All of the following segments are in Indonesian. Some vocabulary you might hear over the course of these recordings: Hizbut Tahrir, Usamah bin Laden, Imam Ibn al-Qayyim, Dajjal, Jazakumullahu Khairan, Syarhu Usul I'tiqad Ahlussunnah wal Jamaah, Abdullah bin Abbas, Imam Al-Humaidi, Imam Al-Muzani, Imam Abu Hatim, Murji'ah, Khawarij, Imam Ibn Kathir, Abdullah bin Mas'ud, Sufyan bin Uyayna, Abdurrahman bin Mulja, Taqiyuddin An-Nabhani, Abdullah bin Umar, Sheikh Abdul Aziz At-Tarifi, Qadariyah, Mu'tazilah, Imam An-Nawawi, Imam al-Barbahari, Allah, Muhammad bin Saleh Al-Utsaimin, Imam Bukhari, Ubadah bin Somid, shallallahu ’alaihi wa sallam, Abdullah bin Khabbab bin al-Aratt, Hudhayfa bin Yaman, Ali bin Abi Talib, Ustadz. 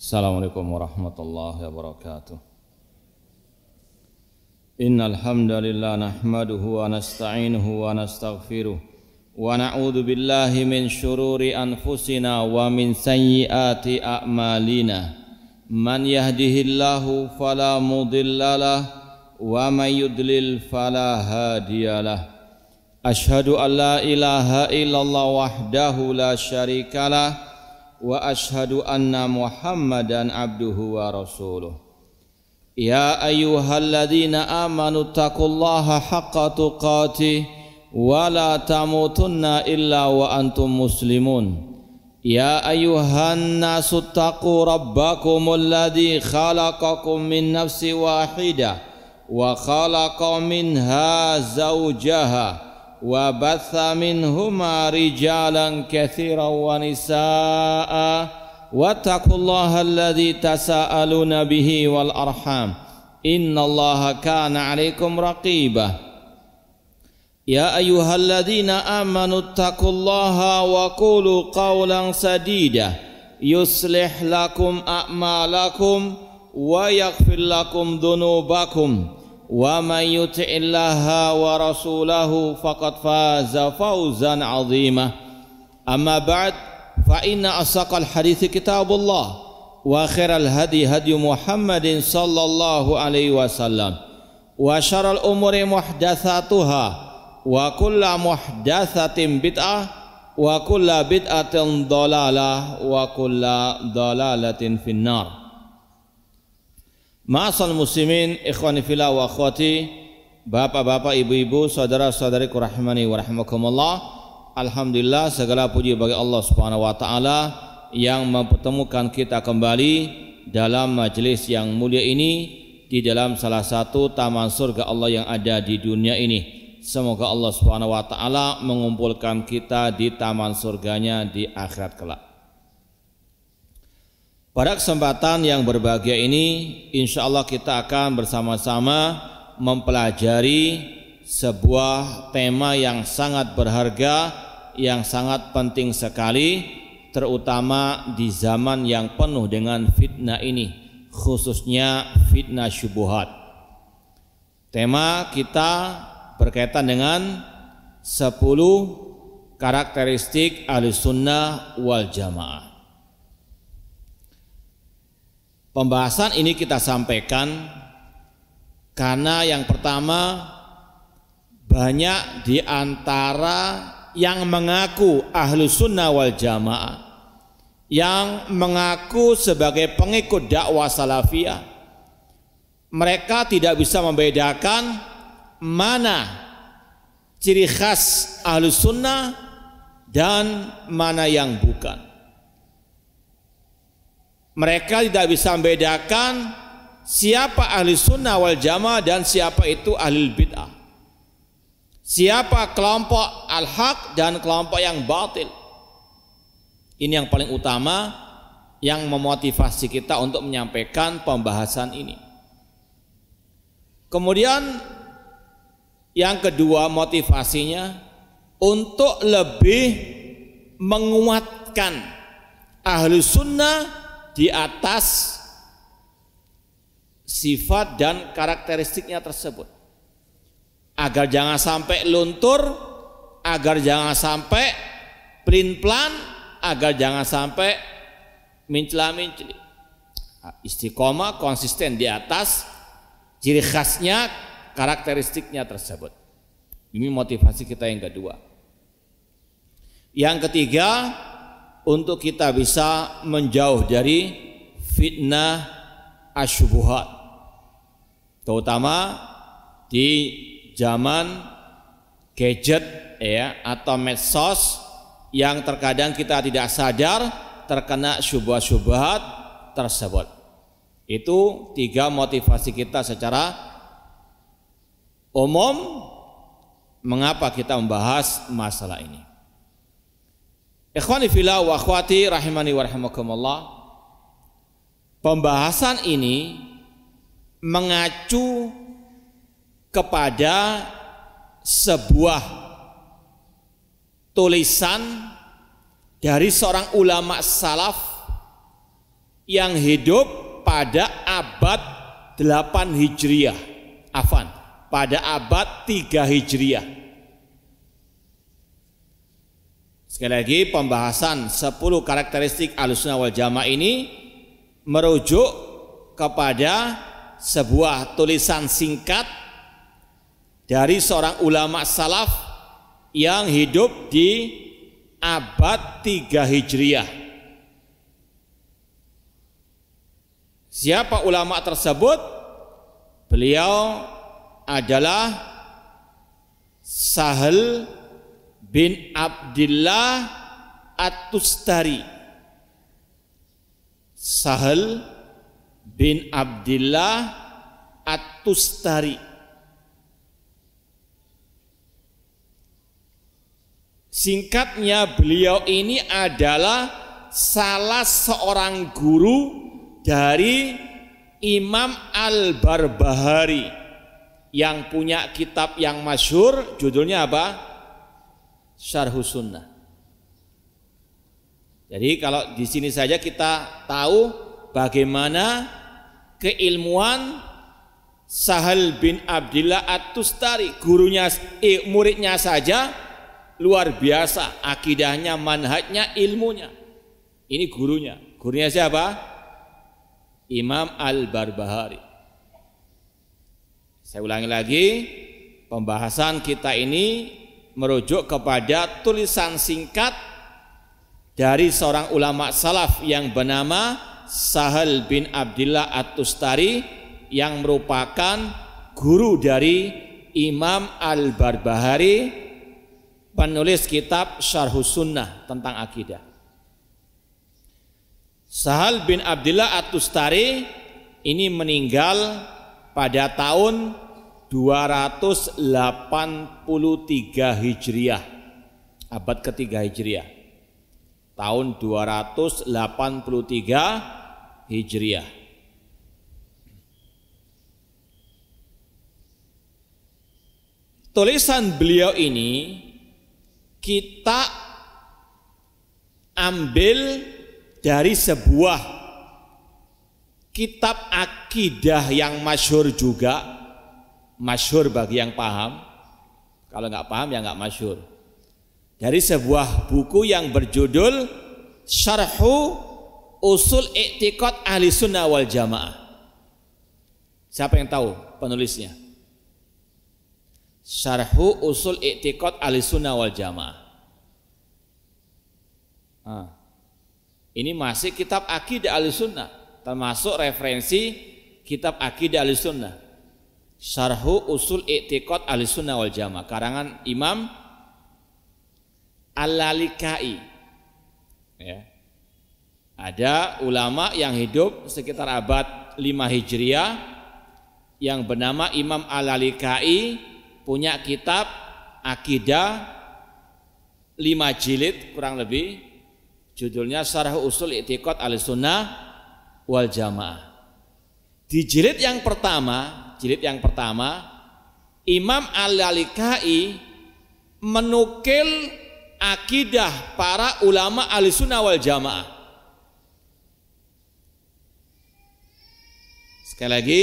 Assalamualaikum warahmatullahi wabarakatuh. Innal hamdalillah nahmaduhu wa nasta'inuhu wa nastaghfiruh wa na'udzu billahi min syururi anfusina wa min sayyiati a'malina. Man yahdihillahu fala mudhillalah wa man yudlil fala hadiyalah. Ashhadu an la ilaha illallah wahdahu la syarikalah wa ashhadu anna Muhammadan abduhu wa rasuluh. Ya ayyuhalladzina amanu taqullaha haqqa tuqatih wa la tamutunna illa wa antum muslimun. Ya ayuhan nasu taqu rabbakum alladhi khalaqakum min nafsin wahidah wa khalaqa minha zawjaha wa batha minhuma rijalan katsiran wa nisaa'a wattaqullaha alladhi tasaaluna bihi wal arham innallaha kana 'alaykum raqiba. Ya ayyuhalladzina amanu taqullaha wa qulu qawlan sadida yuslih lakum a'malakum wa yaghfir lakum dhunubakum wa may yuti'illaha wa rasulahu faqad faza fawzan 'azima. Amma ba'd, fa inna asaqal hadithi kitabullah wa khairal hadi hadi Muhammadin sallallahu alaihi wasallam wa syarrul umuri muhdatsatuha wa kulla muhdatsatin bid'ah wa kulla bid'atin dhalalah wa kulla dhalalatin finnar. Ma'asal muslimin, ikhwani fillah wa akhwati, bapak-bapak, ibu-ibu, saudara-saudariku rahimani wa rahimakumullah. Alhamdulillah, segala puji bagi Allah Subhanahu wa taala yang mempertemukan kita kembali dalam majelis yang mulia ini di dalam salah satu taman surga Allah yang ada di dunia ini. Semoga Allah Subhanahu wa taala mengumpulkan kita di taman surganya di akhirat kelak. Pada kesempatan yang berbahagia ini, insyaallah kita akan bersama-sama mempelajari sebuah tema yang sangat berharga, yang sangat penting sekali, terutama di zaman yang penuh dengan fitnah ini, khususnya fitnah syubhat. Tema kita berkaitan dengan 10 karakteristik Ahlussunnah wal Jamaah. Pembahasan ini kita sampaikan karena yang pertama, banyak di antara yang mengaku Ahlussunnah wal Jamaah, yang mengaku sebagai pengikut dakwah salafiyah, mereka tidak bisa membedakan mana ciri khas Ahlus Sunnah dan mana yang bukan. Mereka tidak bisa membedakan siapa Ahlus Sunnah wal Jamaah dan siapa itu Ahlul Bid'ah, siapa kelompok al-haq dan kelompok yang batil. Ini yang paling utama yang memotivasi kita untuk menyampaikan pembahasan ini. Kemudian yang kedua, motivasinya untuk lebih menguatkan Ahlus Sunnah di atas sifat dan karakteristiknya tersebut, agar jangan sampai luntur, agar jangan sampai pelin-pelan, agar jangan sampai mencela-menceli. Istiqomah, konsisten di atas ciri khasnya, karakteristiknya tersebut. Ini motivasi kita yang kedua. Yang ketiga, untuk kita bisa menjauh dari fitnah asyubuhat, terutama di zaman gadget ya, atau medsos, yang terkadang kita tidak sadar terkena syubhat-syubhat tersebut. Itu tiga motivasi kita secara umum mengapa kita membahas masalah ini. Ikhwani fillah wa akhwati rahimani wa rahimakumullah. Pembahasan ini mengacu kepada sebuah tulisan dari seorang ulama salaf yang hidup pada abad 8 Hijriah. Afan, pada abad 3 Hijriah. Sekali lagi, pembahasan 10 karakteristik Ahlussunnah wal Jamaah ini merujuk kepada sebuah tulisan singkat dari seorang ulama salaf yang hidup di abad 3 Hijriah. Siapa ulama tersebut? Beliau adalah Sahl bin Abdillah at-Tustari. Sahl bin Abdillah at-Tustari. Singkatnya, beliau ini adalah salah seorang guru dari Imam al-Barbahari yang punya kitab yang masyhur, judulnya apa? Syarhus Sunnah. Jadi kalau di sini saja kita tahu bagaimana keilmuan Sahl bin Abdillah at-Tustari, gurunya, muridnya saja luar biasa, akidahnya, manhajnya, ilmunya. Ini gurunya. Gurunya siapa? Imam al-Barbahari. Saya ulangi lagi, pembahasan kita ini merujuk kepada tulisan singkat dari seorang ulama salaf yang bernama Sahl bin Abdillah at-Tustari yang merupakan guru dari Imam al-Barbahari, penulis kitab Syarhus Sunnah tentang akidah. Sahl bin Abdillah at-Tustari ini meninggal pada tahun 283 Hijriah, abad ketiga Hijriah, tahun 283 Hijriah. Tulisan beliau ini kita ambil dari sebuah kitab akidah yang masyhur juga, masyhur bagi yang paham, kalau nggak paham ya nggak masyhur, dari sebuah buku yang berjudul Syarhu Usul I'tiqad Ahli Sunnah wal Jamaah. Siapa yang tahu penulisnya? Syarhu Usul I'tiqad Ahlussunnah wal Jamaah. Ini masih kitab akidah Ahlussunnah, termasuk referensi kitab akidah Ahlussunnah. Syarhu Usul I'tiqad Ahlussunnah wal Jamaah, karangan Imam al-Lalika'i. Ya. Ada ulama yang hidup sekitar abad 5 Hijriah yang bernama Imam al-Lalika'i, punya kitab akidah 5 jilid kurang lebih, judulnya Syarh Ushul I'tiqad Ahlussunnah wal Jamaah. Di jilid yang pertama Imam al-Lalika'i menukil akidah para ulama Ahlussunnah wal Jamaah. Sekali lagi,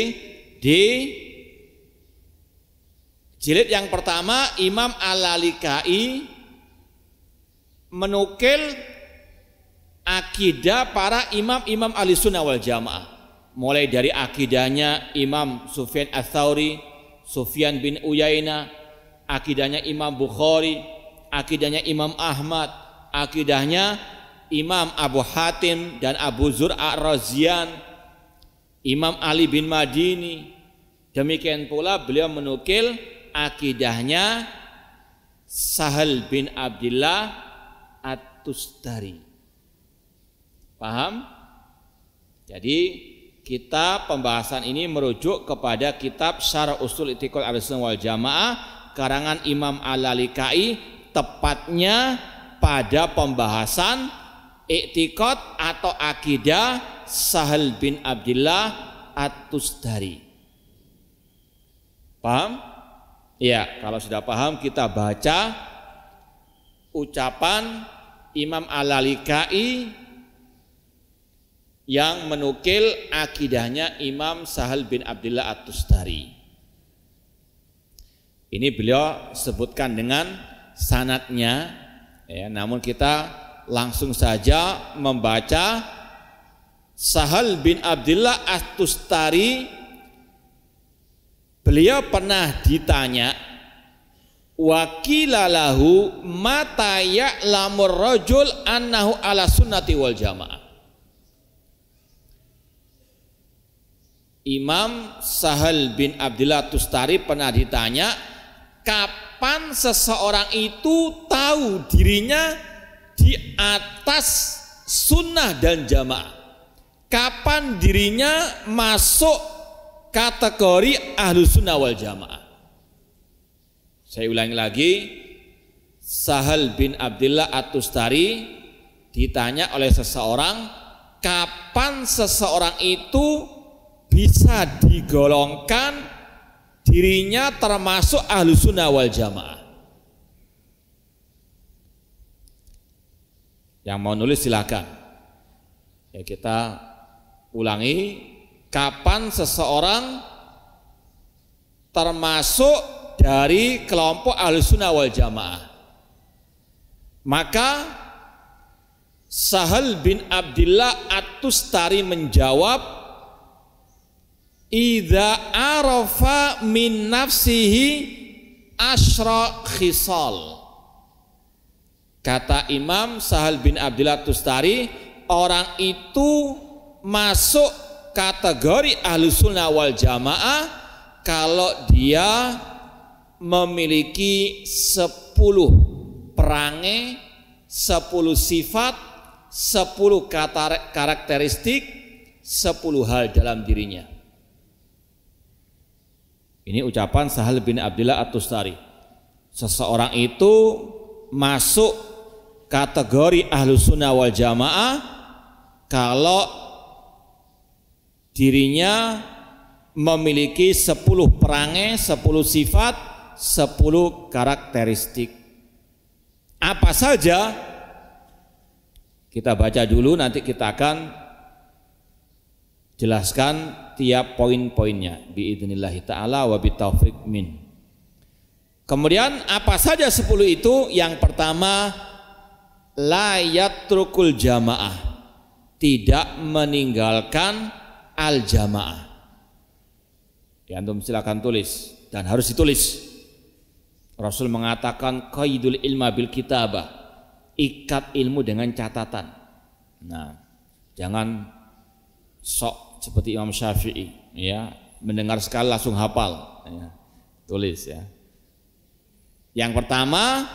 di jilid yang pertama Imam al-Lalika'i menukil akidah para imam-imam ahli sunnah wal jamaah, mulai dari akidahnya Imam Sufyan ath-Thawri, Sufyan bin Uyayna, akidahnya Imam Bukhari, akidahnya Imam Ahmad, akidahnya Imam Abu Hatim dan Abu Zur'ah Razi, Imam Ali bin Madini. Demikian pula beliau menukil akidahnya Sahl bin Abdillah at-Tustari. Paham? Jadi kita pembahasan ini merujuk kepada kitab Syarh Ushul I'tiqad Ahlussunnah wal Jamaah karangan Imam al-Lalika'i, tepatnya pada pembahasan i'tiqad atau akidah Sahl bin Abdillah at-Tustari. Paham? Ya, kalau sudah paham kita baca ucapan Imam al-Lalika'i yang menukil akidahnya Imam Sahl bin Abdillah at-Tustari. Ini beliau sebutkan dengan sanadnya, ya, namun kita langsung saja membaca Sahl bin Abdillah at-Tustari. Beliau pernah ditanya, wa qila lahu mata ya'lamur rajul annahu ala sunnati wal jamaah. Imam Sahl bin Abdillah at-Tustari pernah ditanya, kapan seseorang itu tahu dirinya di atas sunnah dan jamaah? Kapan dirinya masuk kategori ahlus sunnah wal jamaah? Saya ulangi lagi, Sahl bin Abdillah at-Tustari ditanya oleh seseorang, kapan seseorang itu bisa digolongkan dirinya termasuk ahlus sunnah wal jamaah? Yang mau nulis silakan. Ya, kita ulangi, kapan seseorang termasuk dari kelompok ahlus sunnah wal jamaah? Maka Sahl bin Abdillah at-Tustari menjawab, idza arafa min nafsihi asyra khisal. Kata Imam Sahl bin Abdillah at-Tustari, orang itu masuk kategori ahlus sunnah wal jamaah kalau dia memiliki 10 perangai, 10 sifat, 10 karakteristik, 10 hal dalam dirinya. Ini ucapan Sahl bin Abdillah at-Tustari. Seseorang itu masuk kategori ahlus sunnah wal jamaah kalau dirinya memiliki 10 perangai, 10 sifat, 10 karakteristik. Apa saja? Kita baca dulu, nanti kita akan jelaskan tiap poin-poinnya biidznillah ta'ala wa bitaufiq min. Kemudian apa saja 10 itu? Yang pertama, la yatrukul jamaah, tidak meninggalkan al jamaah. Ya, antum silakan tulis, dan harus ditulis. Rasul mengatakan qaidul ilma bil kitabah, ikat ilmu dengan catatan. Nah, jangan sok seperti Imam Syafi'i, ya, mendengar sekali langsung hafal, ya, tulis, ya. Yang pertama,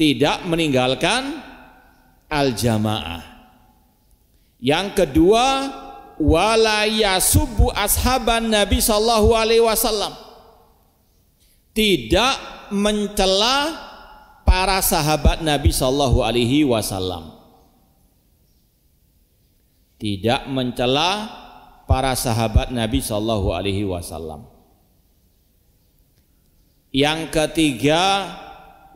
tidak meninggalkan al-jamaah. Yang kedua, wala yasubbu ashaban Nabi sallallahu alaihi wasallam, tidak mencela para sahabat Nabi sallallahu alaihi wasallam, tidak mencela para sahabat Nabi sallallahu alaihi wasallam. Yang ketiga,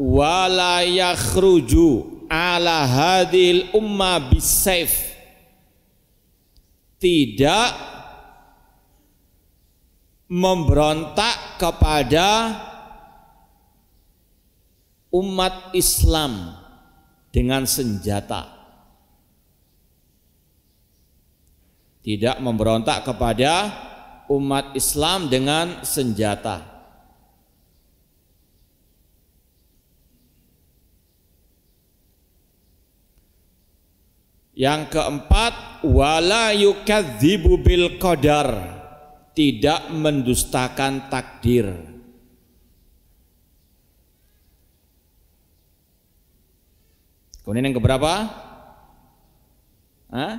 wala yakhruju ala hadil umma bisaif, tidak memberontak kepada umat Islam dengan senjata, tidak memberontak kepada umat Islam dengan senjata. Yang keempat, wala yukadzibu bil qadar, tidak mendustakan takdir. Kemudian yang keberapa? Hah?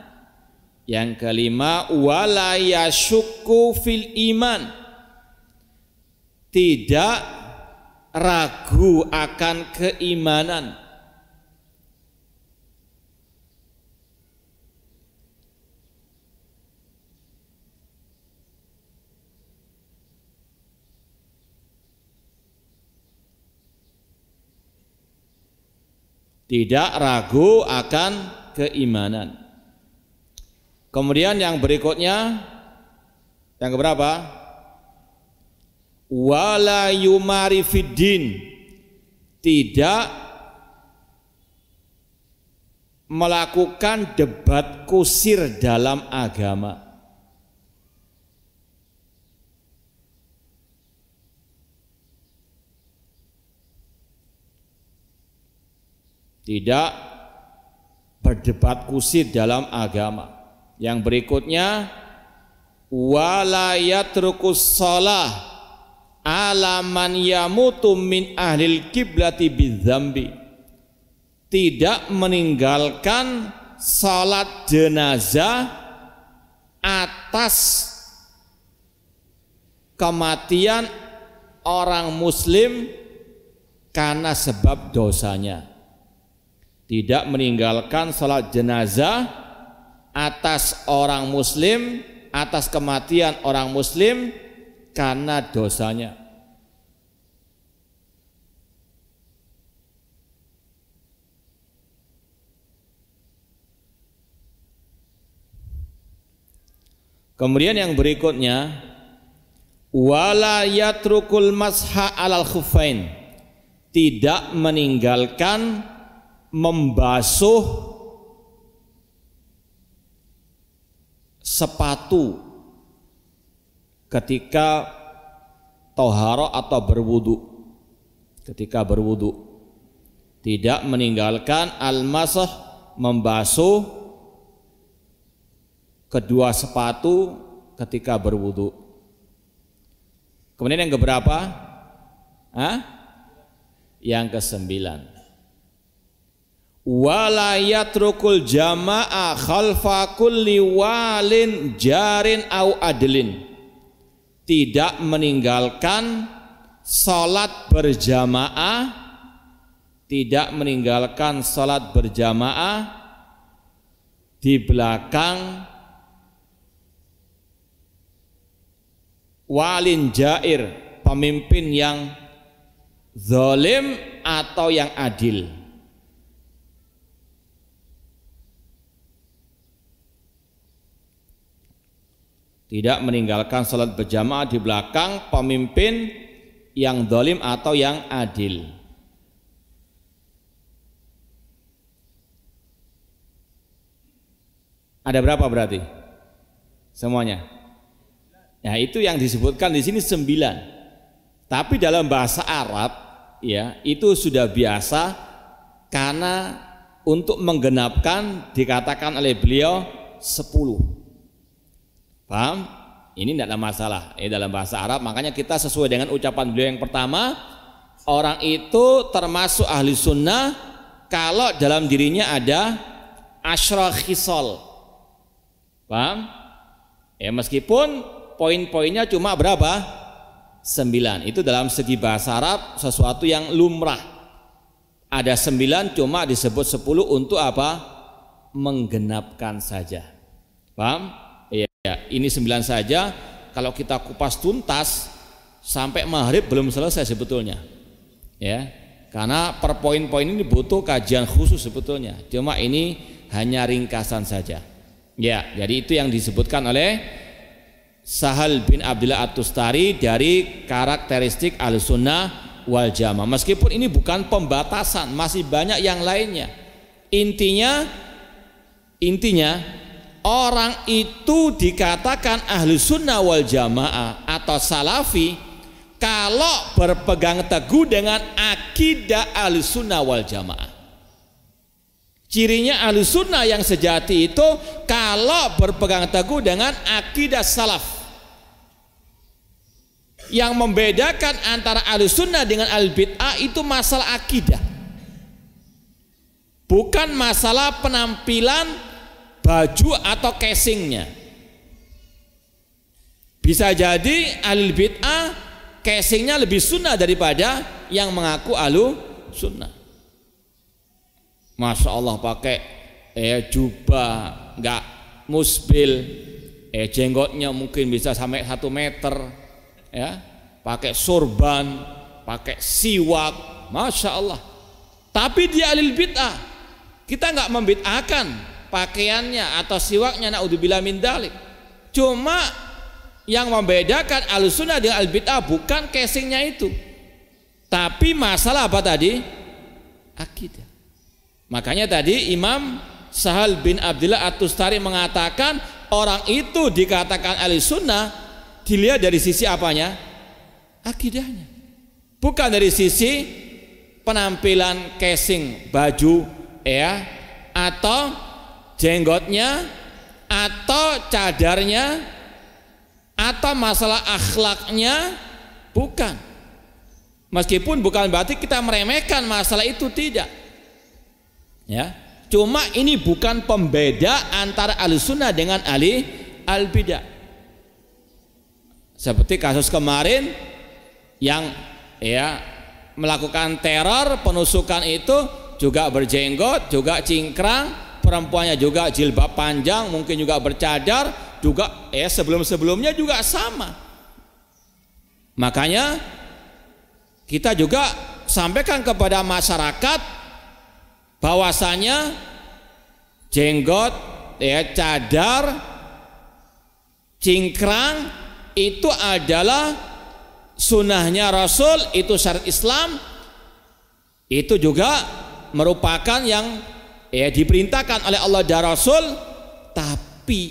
Yang kelima, wala yasyukku fil iman, tidak ragu akan keimanan. Kemudian yang berikutnya yang keberapa? Wala yumari fiddin, tidak melakukan debat kusir dalam agama. Tidak berdebat kusir dalam agama. Yang berikutnya, wala yatrukus shalah ala man yamutu min ahlil kiblati bidzambi, tidak meninggalkan salat jenazah atas kematian orang muslim karena sebab dosanya. Tidak meninggalkan salat jenazah atas orang muslim, atas kematian orang muslim karena dosanya. Kemudian yang berikutnya, wala yatrukul masha alal khuffain, tidak meninggalkan membasuh sepatu ketika toharo atau berwudu. Ketika berwudu tidak meninggalkan al-masah, membasuh kedua sepatu ketika berwudu. Kemudian yang keberapa? Yang ke-9. Wala yatrukul jama'a khalfa kulli walin jarin au adlin, tidak meninggalkan salat berjamaah, tidak meninggalkan salat berjamaah di belakang walin jair, pemimpin yang zalim atau yang adil. Tidak meninggalkan salat berjamaah di belakang pemimpin yang zalim atau yang adil. Ada berapa berarti? Semuanya. Nah, itu yang disebutkan di sini 9. Tapi dalam bahasa Arab ya, itu sudah biasa karena untuk menggenapkan dikatakan oleh beliau 10. Paham? Ini tidak ada masalah. Ini dalam bahasa Arab, makanya kita sesuai dengan ucapan beliau yang pertama, orang itu termasuk ahli sunnah kalau dalam dirinya ada asyra khisal. Paham? Ya, meskipun poin-poinnya cuma berapa? 9. Itu dalam segi bahasa Arab sesuatu yang lumrah. Ada 9 cuma disebut 10 untuk apa? Menggenapkan saja. Paham? Ya, ini 9 saja. Kalau kita kupas tuntas sampai maghrib belum selesai sebetulnya, ya, karena per poin-poin ini butuh kajian khusus sebetulnya. Cuma ini hanya ringkasan saja. Ya, jadi itu yang disebutkan oleh Sahl bin Abdillah at-Tustari dari karakteristik al-sunnah wal jamaah. Meskipun ini bukan pembatasan, masih banyak yang lainnya. Intinya. Orang itu dikatakan ahli sunnah wal jamaah atau salafi kalau berpegang teguh dengan akidah ahli sunnah wal jamaah. Cirinya ahli sunnah yang sejati itu kalau berpegang teguh dengan akidah salaf. Yang membedakan antara ahli sunnah dengan ahli bid'ah itu masalah akidah, bukan masalah penampilan baju atau casingnya. Bisa jadi ahlul bid'ah casingnya lebih sunnah daripada yang mengaku ahlu sunnah. Masya Allah pakai jubah, enggak musbil, jenggotnya mungkin bisa sampai 1 meter, ya, pakai sorban, pakai siwak, masya Allah. Tapi dia ahlul bid'ah. Kita enggak membid'ahkan. pakaiannya atau siwaknya, naudzubillah min dzalik. Cuma yang membedakan Ahlussunnah dengan al-bid'ah bukan casingnya itu, tapi masalah apa tadi? Akidah. Makanya tadi Imam Sahl bin Abdillah at-Tustari mengatakan orang itu dikatakan Ahlussunnah dilihat dari sisi apanya? Akidahnya. Bukan dari sisi penampilan casing baju ya, atau jenggotnya, atau cadarnya, atau masalah akhlaknya, bukan. Meskipun bukan berarti kita meremehkan masalah itu, tidak ya. Cuma ini bukan pembeda antara Ahlussunnah dengan ahli al-bidah. Seperti kasus kemarin yang ya melakukan teror penusukan itu, juga berjenggot, juga cingkrang, perempuannya juga jilbab panjang, mungkin juga bercadar, juga sebelum-sebelumnya juga sama. Makanya kita juga sampaikan kepada masyarakat bahwasanya jenggot, cadar, cingkrang itu adalah sunnahnya Rasul, itu syariat Islam, itu juga merupakan yang diperintahkan oleh Allah dan Rasul. Tapi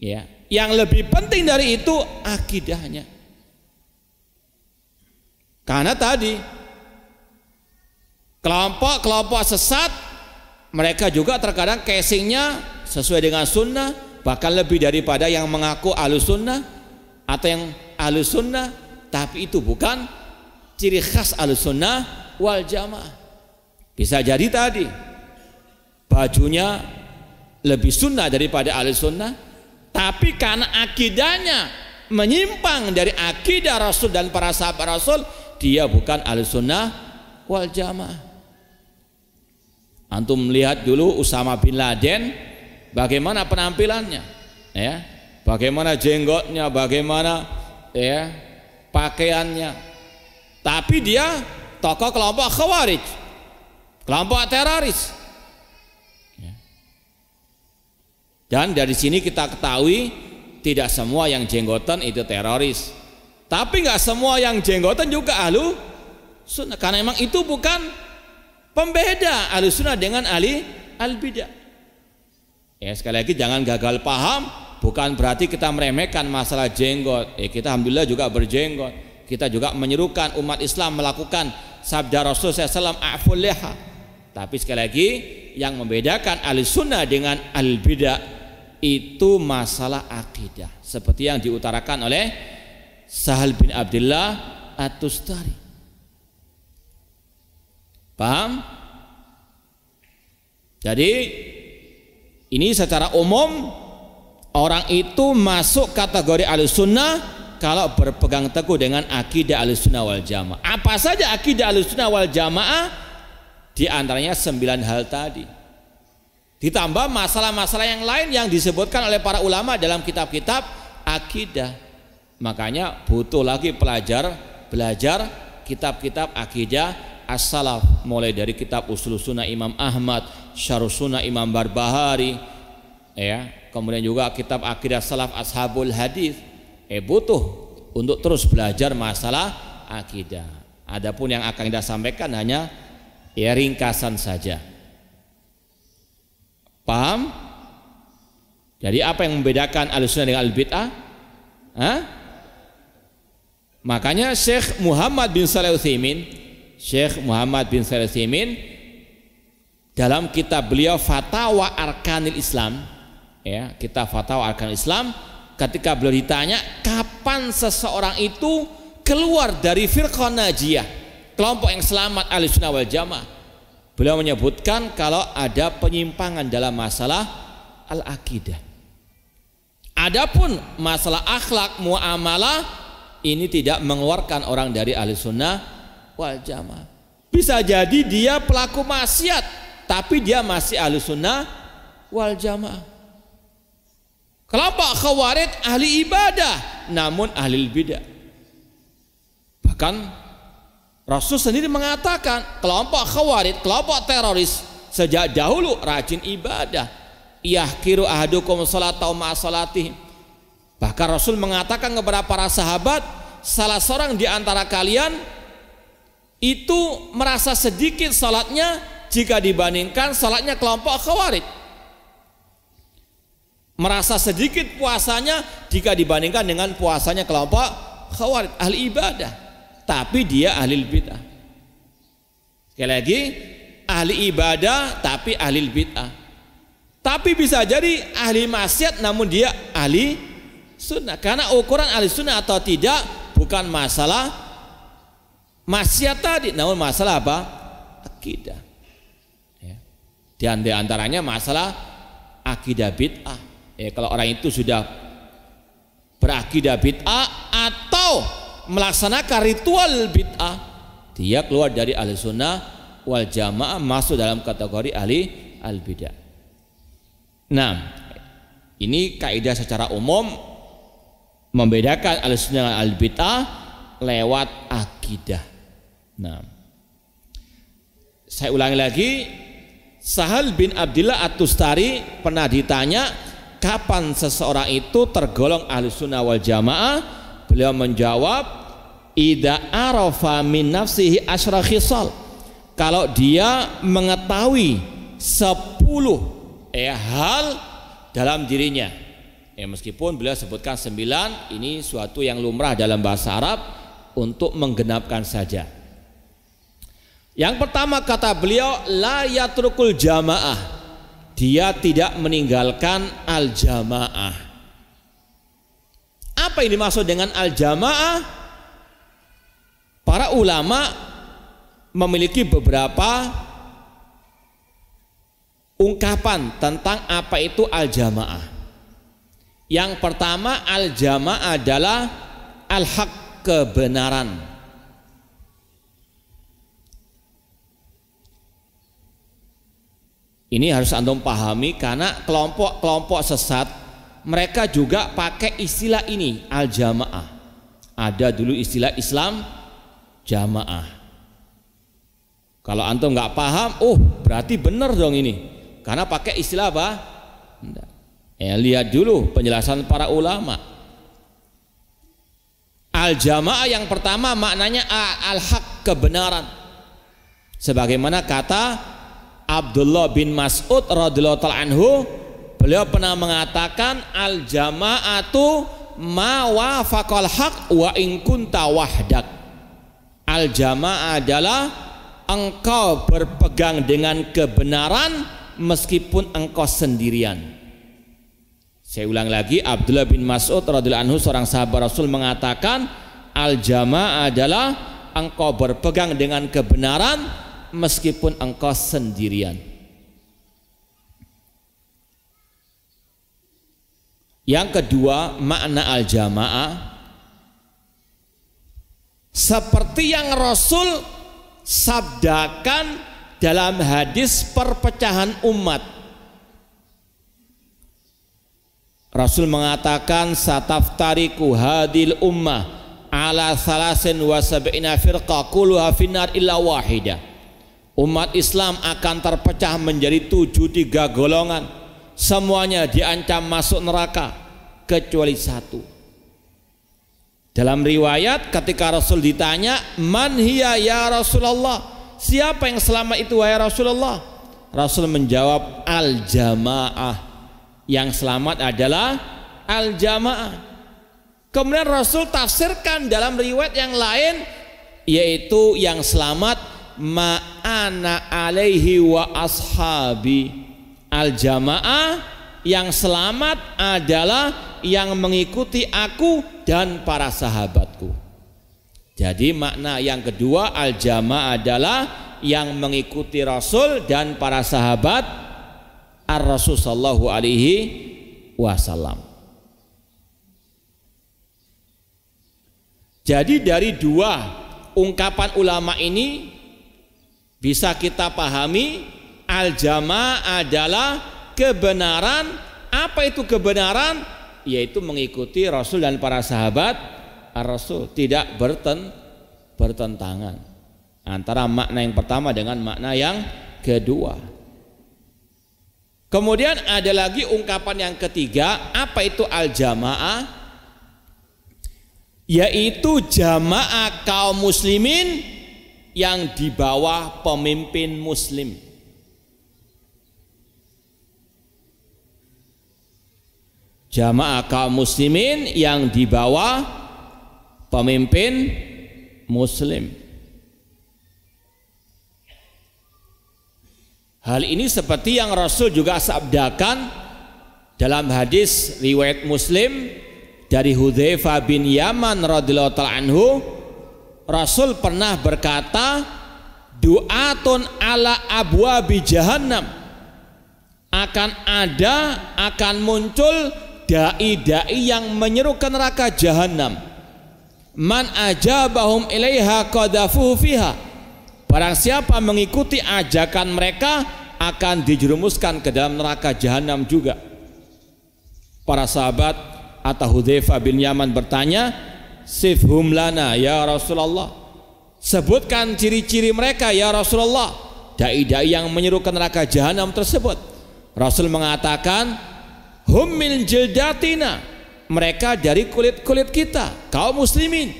ya, yang lebih penting dari itu akidahnya. Karena tadi kelompok-kelompok sesat mereka juga terkadang casingnya sesuai dengan sunnah, bahkan lebih daripada yang mengaku Ahlussunnah atau yang Ahlussunnah. Tapi itu bukan ciri khas Ahlussunnah wal Jamaah. Bisa jadi tadi bajunya lebih sunnah daripada Ahlussunnah, tapi karena akidahnya menyimpang dari akidah Rasul dan para sahabat Rasul, dia bukan Ahlussunnah wal Jamaah. Antum lihat dulu Usamah bin Laden, bagaimana penampilannya ya, bagaimana jenggotnya, bagaimana ya pakaiannya. Tapi dia tokoh kelompok Khawarij, kelompok teroris. Dan dari sini kita ketahui tidak semua yang jenggotan itu teroris, tapi nggak semua yang jenggotan juga Ahlussunnah, karena memang itu bukan pembeda Ahlussunnah dengan ahli al-bidah. Sekali lagi jangan gagal paham. Bukan berarti kita meremehkan masalah jenggot. Kita alhamdulillah juga berjenggot. Kita juga menyerukan umat Islam melakukan sabda Rasulullah SAW, "A'ful liha." Tapi sekali lagi yang membedakan Ahlussunnah dengan al-bidah itu masalah akidah, seperti yang diutarakan oleh Sahl bin Abdillah at-Tustari. Paham? Jadi ini secara umum orang itu masuk kategori Ahlussunnah kalau berpegang teguh dengan akidah Ahlussunnah wal Jamaah. Apa saja akidah Ahlussunnah wal Jamaah? Di antaranya 9 hal tadi. Ditambah masalah-masalah yang lain yang disebutkan oleh para ulama dalam kitab-kitab akidah. Makanya butuh lagi belajar kitab-kitab akidah as-salaf, mulai dari kitab Ushul Sunnah Imam Ahmad, Syarh Sunnah Imam Barbahari ya. Kemudian juga kitab akidah salaf ashabul hadis, butuh untuk terus belajar masalah akidah. Adapun yang akan kita sampaikan hanya ringkasan saja. Paham? Jadi apa yang membedakan Ahlussunnah dengan al-bid'ah? Makanya Sheikh Muhammad bin Saleh Al-Utsaimin, dalam kitab beliau Fatawa Arkanil Islam, kita Fatwa Arkanul Islam, ketika beliau ditanya kapan seseorang itu keluar dari firqah najiyah, kelompok yang selamat Ahlussunnah wal Jamaah, beliau menyebutkan kalau ada penyimpangan dalam masalah al-akidah. Adapun masalah akhlak, muamalah, ini tidak mengeluarkan orang dari Ahlussunnah wal Jamaah. Bisa jadi dia pelaku maksiat tapi dia masih Ahlussunnah wal Jamaah. Kelompok Khawarij ahli ibadah namun ahli bidah. Bahkan Rasul sendiri mengatakan kelompok Khawarij, kelompok teroris sejak dahulu rajin ibadah. yahkiru ahadukum salatau ma'a salatihim. Bahkan Rasul mengatakan kepada para sahabat, salah seorang di antara kalian itu merasa sedikit salatnya jika dibandingkan salatnya kelompok Khawarij. Merasa sedikit puasanya jika dibandingkan dengan puasanya kelompok Khawarij, ahli ibadah, tapi dia ahli bid'ah. Sekali lagi, ahli ibadah tapi ahli bid'ah. Tapi bisa jadi ahli maksiat namun dia ahli sunnah. Karena ukuran ahli sunnah atau tidak bukan masalah maksiat tadi, namun masalah apa? Akidah. Di antaranya masalah akidah bid'ah. Kalau orang itu sudah berakidah bid'ah atau melaksanakan ritual bid'ah, dia keluar dari ahli sunnah wal jamaah, masuk dalam kategori ahli al-bid'ah. Nah, ini kaidah secara umum membedakan ahli sunnah dengan ahli bid'ah lewat akidah. Nah, saya ulangi lagi, Sahl bin Abdillah at-Tustari pernah ditanya, kapan seseorang itu tergolong ahli sunnah wal jamaah? Beliau menjawab, idza arafa min nafsihi asyra khisal, kalau dia mengetahui 10 hal dalam dirinya. Meskipun beliau sebutkan 9, ini suatu yang lumrah dalam bahasa Arab untuk menggenapkan saja. Yang pertama kata beliau, la yatrukul jamaah, dia tidak meninggalkan al-jamaah. Apa yang dimaksud dengan al-jamaah? Para ulama memiliki beberapa ungkapan tentang apa itu al-jamaah. Yang pertama, al-jamaah adalah al-haq, kebenaran. Ini harus antum pahami, karena kelompok-kelompok sesat mereka juga pakai istilah ini, al-jamaah. Ada dulu istilah Islam jamaah. Kalau antum nggak paham, berarti benar dong ini, karena pakai istilah apa? Lihat dulu penjelasan para ulama. Al-jamaah yang pertama maknanya al-haq, kebenaran. Sebagaimana kata Abdullah bin Mas'ud radhiyallahu ta'ala anhu, beliau pernah mengatakan, al-jama'atu ma wafaqal haq wa in kunta wahdak. Al-jama'ah adalah engkau berpegang dengan kebenaran meskipun engkau sendirian. Saya ulang lagi, Abdullah bin Mas'ud radhiyallahu anhu, seorang sahabat Rasul, mengatakan, al-jama'ah adalah engkau berpegang dengan kebenaran meskipun engkau sendirian. Yang kedua, makna al-jamaah seperti yang Rasul sabdakan dalam hadis perpecahan umat. Rasul mengatakan, sataftariku hadil ummah ala salasin wa sab'ina firqa kulluha finnar illa wahidah. Umat Islam akan terpecah menjadi 73 golongan, semuanya diancam masuk neraka kecuali satu. Dalam riwayat ketika Rasul ditanya, man hiya ya Rasulullah, siapa yang selama itu wahai Rasulullah? Rasul menjawab, al-jamaah, yang selamat adalah al-jamaah. Kemudian Rasul tafsirkan dalam riwayat yang lain, yaitu yang selamat ma'ana alaihi wa ashabi. Al-jamaah yang selamat adalah yang mengikuti aku dan para sahabatku. Jadi makna yang kedua, al-jamaah adalah yang mengikuti Rasul dan para sahabat ar-Rasul sallallahu alaihi wasallam. Jadi dari dua ungkapan ulama ini bisa kita pahami, al-jamaah adalah kebenaran. Apa itu kebenaran? Yaitu mengikuti Rasul dan para sahabat ar-Rasul, tidak bertentangan antara makna yang pertama dengan makna yang kedua. Kemudian ada lagi ungkapan yang ketiga, apa itu al-jamaah? Yaitu jamaah kaum muslimin yang di bawah pemimpin muslim. Jamaah kaum muslimin yang di bawah pemimpin muslim. Hal ini seperti yang Rasul juga sabdakan dalam hadis riwayat Muslim dari Hudhayfa bin Yaman radhiyallahu ta'ala anhu. Rasul pernah berkata, du'atun ala abwabi jahannam, akan ada, akan muncul dai-dai yang menyeru ke neraka jahanam. Man ajabahum ilaiha qadafuhu fiha, barang siapa mengikuti ajakan mereka akan dijerumuskan ke dalam neraka jahanam juga. Para sahabat atau Hudhayfa bin Yaman bertanya, sifhum lana ya Rasulullah, sebutkan ciri-ciri mereka ya Rasulullah, dai-dai yang menyeru ke neraka jahanam tersebut. Rasul mengatakan, hum min jildatina, mereka dari kulit-kulit kita kaum muslimin.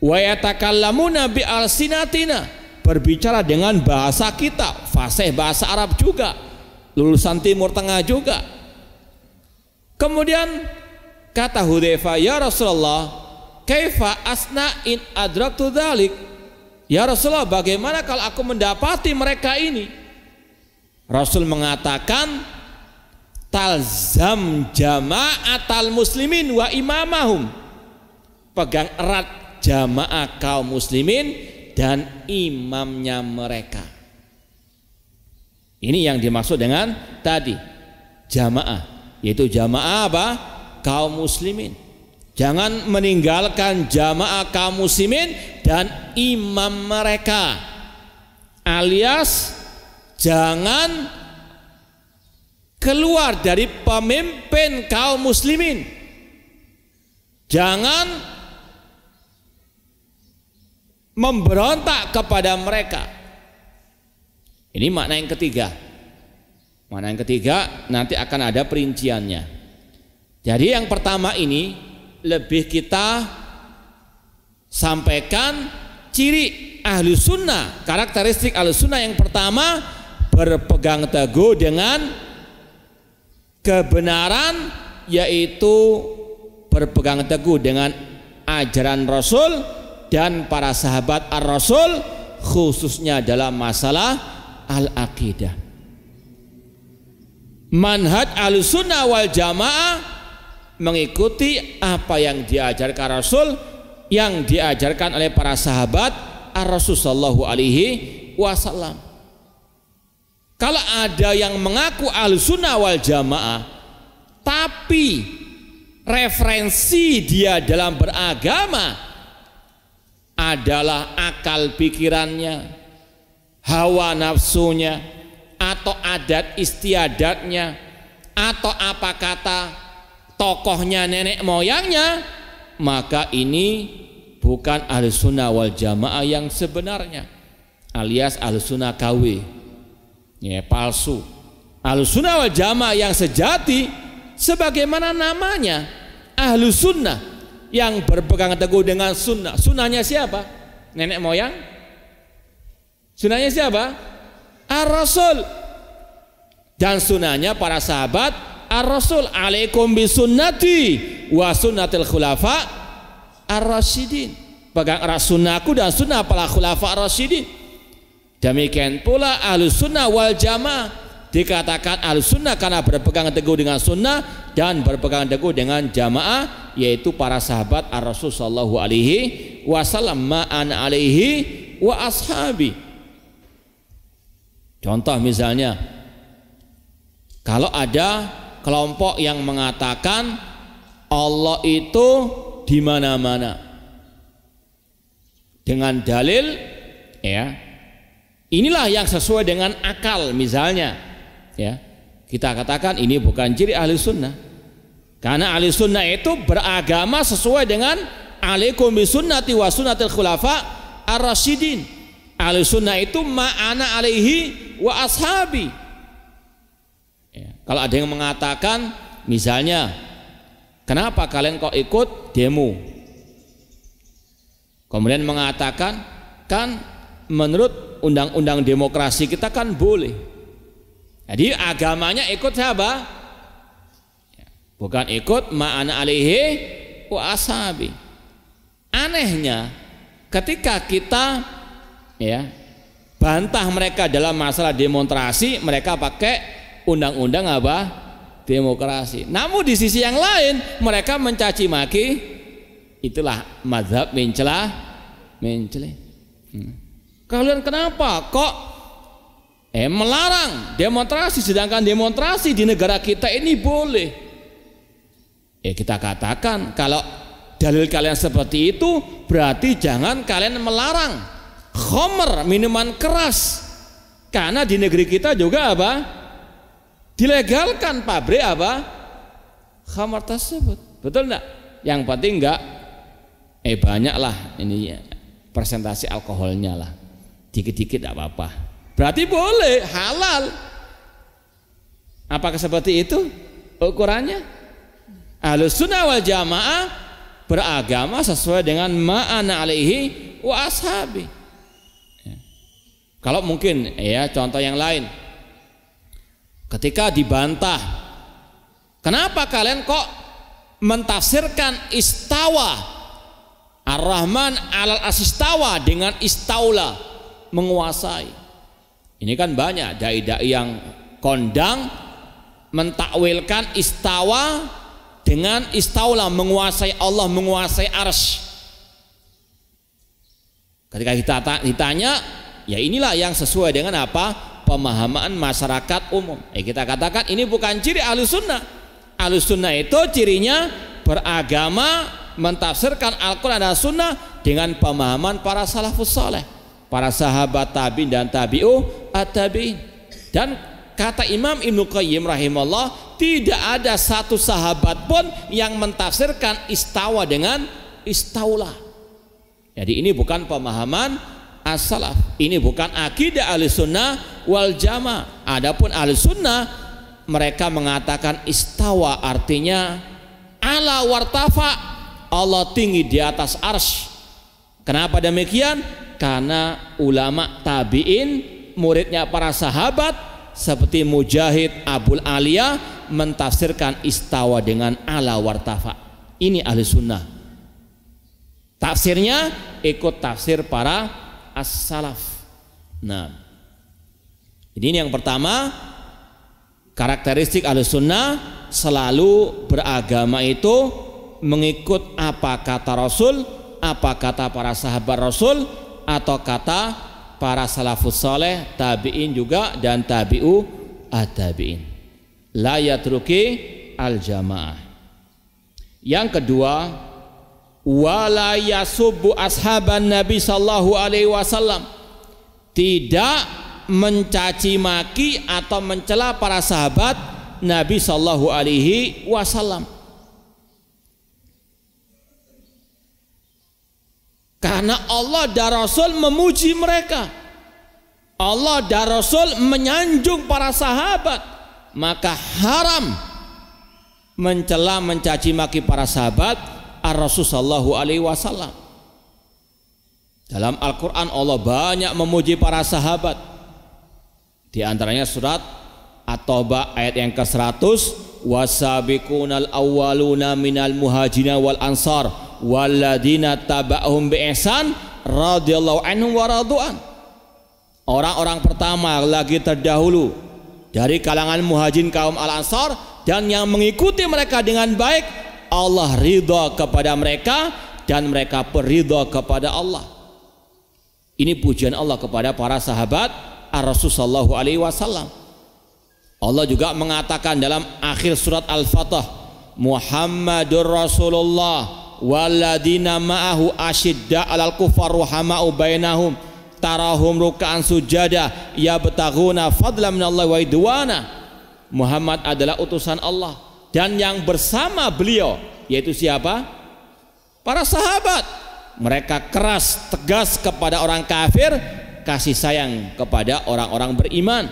Wa yatakallamuna bi alsinatina, berbicara dengan bahasa kita, fasih bahasa Arab juga, lulusan Timur Tengah juga. Kemudian kata Hudhayfa, ya Rasulullah, kaifa asna in adraktu dzalik? Ya Rasulullah, bagaimana kalau aku mendapati mereka ini? Rasul mengatakan, talzam jama'atal muslimin wa imamahum, pegang erat jama'ah kaum muslimin dan imamnya mereka. Ini yang dimaksud dengan tadi jama'ah, yaitu jama'ah apa? Kaum muslimin. Jangan meninggalkan jama'ah kaum muslimin dan imam mereka, alias jangan keluar dari pemimpin kaum muslimin, jangan memberontak kepada mereka. Ini makna yang ketiga. Makna yang ketiga nanti akan ada perinciannya. Jadi yang pertama ini lebih kita sampaikan ciri ahlu sunnah, karakteristik ahlu sunnah. Yang pertama, berpegang teguh dengan kebenaran, yaitu berpegang teguh dengan ajaran Rasul dan para sahabat ar-Rasul, khususnya dalam masalah al-aqidah. Manhaj al-sunnah wal jamaah, mengikuti apa yang diajarkan Rasul, yang diajarkan oleh para sahabat ar-Rasul sallallahu alaihi wasallam. Kalau ada yang mengaku al-sunnah wal jamaah tapi referensi dia dalam beragama adalah akal pikirannya, hawa nafsunya, atau adat istiadatnya, atau apa kata tokohnya nenek moyangnya, maka ini bukan al-sunnah wal jamaah yang sebenarnya, alias al-sunnah KW. Ya, palsu. Ahlus sunnah wal jamaah yang sejati sebagaimana namanya, ahlus sunnah, yang berpegang teguh dengan sunnah. Sunnahnya siapa? Nenek moyang? Sunnahnya siapa? Ar-Rasul. Dan sunnahnya para sahabat ar-Rasul. Alaikum bisunnati wa sunnatil khulafa ar-rasyidin, pegang erat sunnahku dan sunnah para khulafa ar-rasyidin. Demikian pula ahlus sunnah wal jamaah dikatakan ahlus sunnah karena berpegang teguh dengan sunnah dan berpegang teguh dengan jamaah, yaitu para sahabat ar-Rasul sallallahu alaihi wasallam, ma'an alaihi wa ashabi. Contoh misalnya, kalau ada kelompok yang mengatakan Allah itu di mana-mana dengan dalil, ya, inilah yang sesuai dengan akal misalnya, ya, kita katakan ini bukan ciri ahli sunnah, karena ahli sunnah itu beragama sesuai dengan alaikum bisunnati wa sunnatil khulafa ar-rasyidin. Ahli sunnah itu ma'ana alaihi wa ashabi. Kalau ada yang mengatakan misalnya, kenapa kalian kok ikut demo? Kemudian mengatakan, kan menurut undang-undang demokrasi kita kan boleh. Jadi agamanya ikut siapa? Bukan ikut ma'ana alihi wa ashabi. Anehnya ketika kita ya bantah mereka dalam masalah demonstrasi, mereka pakai undang-undang apa? Demokrasi. Namun di sisi yang lain mereka mencaci maki, itulah mazhab mencela, mencela. Kalian kenapa kok melarang demonstrasi, sedangkan demonstrasi di negara kita ini boleh? Ya kita katakan kalau dalil kalian seperti itu berarti jangan kalian melarang khamr, minuman keras, karena di negeri kita juga apa? Dilegalkan pabrik apa? Khamar tersebut. Betul enggak? Yang penting enggak banyaklah ini persentase alkoholnya lah. Dikit-dikit enggak apa-apa. Berarti boleh, halal. Apakah seperti itu ukurannya? Ahlus Sunnah wal Jamaah beragama sesuai dengan ma'ana alaihi wa ashabi. Ya. Kalau mungkin ya contoh yang lain. Ketika dibantah, kenapa kalian kok mentafsirkan istawa Ar-Rahman alal asistawa dengan istaula, menguasai? Ini kan banyak dai-dai yang kondang mentakwilkan istawa dengan istaula, menguasai Allah, menguasai arsy. Ketika kita ditanya, ya inilah yang sesuai dengan apa? Pemahaman masyarakat umum. Kita katakan ini bukan ciri Ahlus Sunnah. Ahlus Sunnah itu cirinya beragama mentafsirkan Al-Quran dan Sunnah dengan pemahaman para salafus saleh, para sahabat tabi'in dan tabi'u at-tabi'in. Dan kata Imam Ibn al-Qayyim rahimahullah, tidak ada satu sahabat pun yang mentafsirkan istawa dengan istaula. Jadi ini bukan pemahaman as-salaf, ini bukan akidah Ahlus Sunnah wal Jamaah. Adapun Ahlus Sunnah mereka mengatakan istawa artinya ala wartafa, Allah tinggi di atas arsy. Kenapa demikian? Karena ulama tabi'in, muridnya para sahabat seperti Mujahid, Abul Aliyah mentafsirkan istawa dengan ala wartafa. Ini Ahlus Sunnah. Tafsirnya ikut tafsir para as-salaf. Nah, jadi ini yang pertama, karakteristik Ahlus Sunnah selalu beragama itu mengikut apa kata Rasul, apa kata para sahabat Rasul, atau kata para salafus saleh, tabi'in juga dan tabi'u at-tabi'in. La yatruki al-jamaah. Yang kedua, wala yasubbu ashaban Nabi sallallahu alaihi wasallam, tidak mencaci maki atau mencela para sahabat Nabi sallallahu alaihi wasallam. Karena Allah dan Rasul memuji mereka, Allah dan Rasul menyanjung para sahabat, maka haram mencela mencaci maki para sahabat Ar-Rasul sallallahu alaihi wasallam. Dalam Al-Quran Allah banyak memuji para sahabat, di antaranya surat At-Taubah ayat yang ke-100, wasabiqunal awwaluna minal muhajina wal ansar walladzina taba'hum bi ihsan radhiyallahu anhum wa radwan. Orang-orang pertama lagi terdahulu dari kalangan muhajirin kaum al-ansar dan yang mengikuti mereka dengan baik, Allah ridha kepada mereka dan mereka peridha kepada Allah. Ini pujian Allah kepada para sahabat Ar-Rasul sallallahu alaihi wasallam. Allah juga mengatakan dalam akhir surat Al-Fatah, Muhammadur Rasulullah walladina ma'ahu asyidda alal kufar ruhama'u bainahum tarahum ruka'an sujada yabtaghuna fadla minallahi wa idwana. Muhammad adalah utusan Allah, dan yang bersama beliau yaitu siapa? Para sahabat. Mereka keras tegas kepada orang kafir, kasih sayang kepada orang-orang beriman.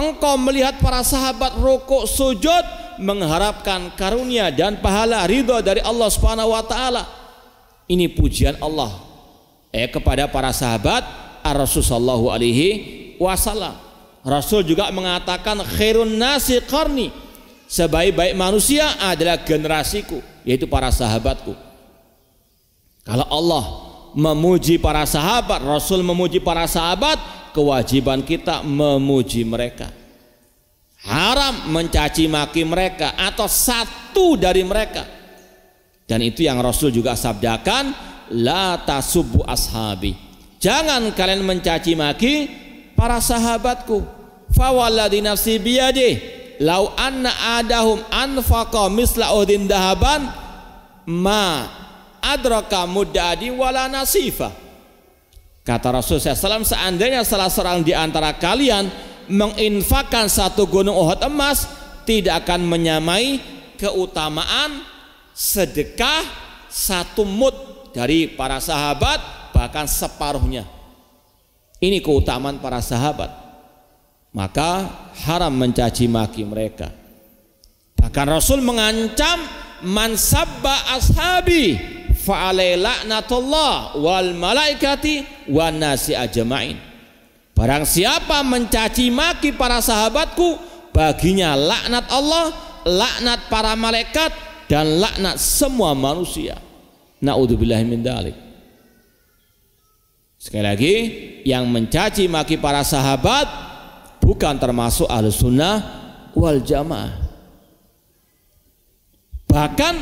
engkau melihat para sahabat rukuk sujud mengharapkan karunia dan pahala ridha dari Allah Subhanahu wa taala. Ini pujian Allah kepada para sahabat Rasul sallallahu alaihi wasallam. Rasul juga mengatakan khairun nasi qarni, sebaik-baik manusia adalah generasiku, yaitu para sahabatku. Kalau Allah memuji para sahabat, Rasul memuji para sahabat, kewajiban kita memuji mereka. Haram mencaci maki mereka atau satu dari mereka. Dan itu yang Rasul juga sabdakan, la tasubbu ashabi, jangan kalian mencaci maki para sahabatku. Fa walladzi nafsi biyadihi law anna adahum anfaqa misla uhdin dahaban ma adraka mudadi wala nasifa. Kata Rasul SAW, seandainya salah seorang di antara kalian menginfakkan satu gunung Uhud emas, tidak akan menyamai keutamaan sedekah satu mud dari para sahabat, bahkan separuhnya. Ini keutamaan para sahabat. Maka haram mencaci maki mereka. Bahkan Rasul mengancam, man sabba ashabi fa alaihi laknatullah wal malaikati wan nasi ajmain. Barang siapa mencaci maki para sahabatku, baginya laknat Allah, laknat para malaikat, dan laknat semua manusia. Naudzubillahi min dzalik. Sekali lagi, yang mencaci maki para sahabat bukan termasuk Ahlussunnah wal Jamaah. Bahkan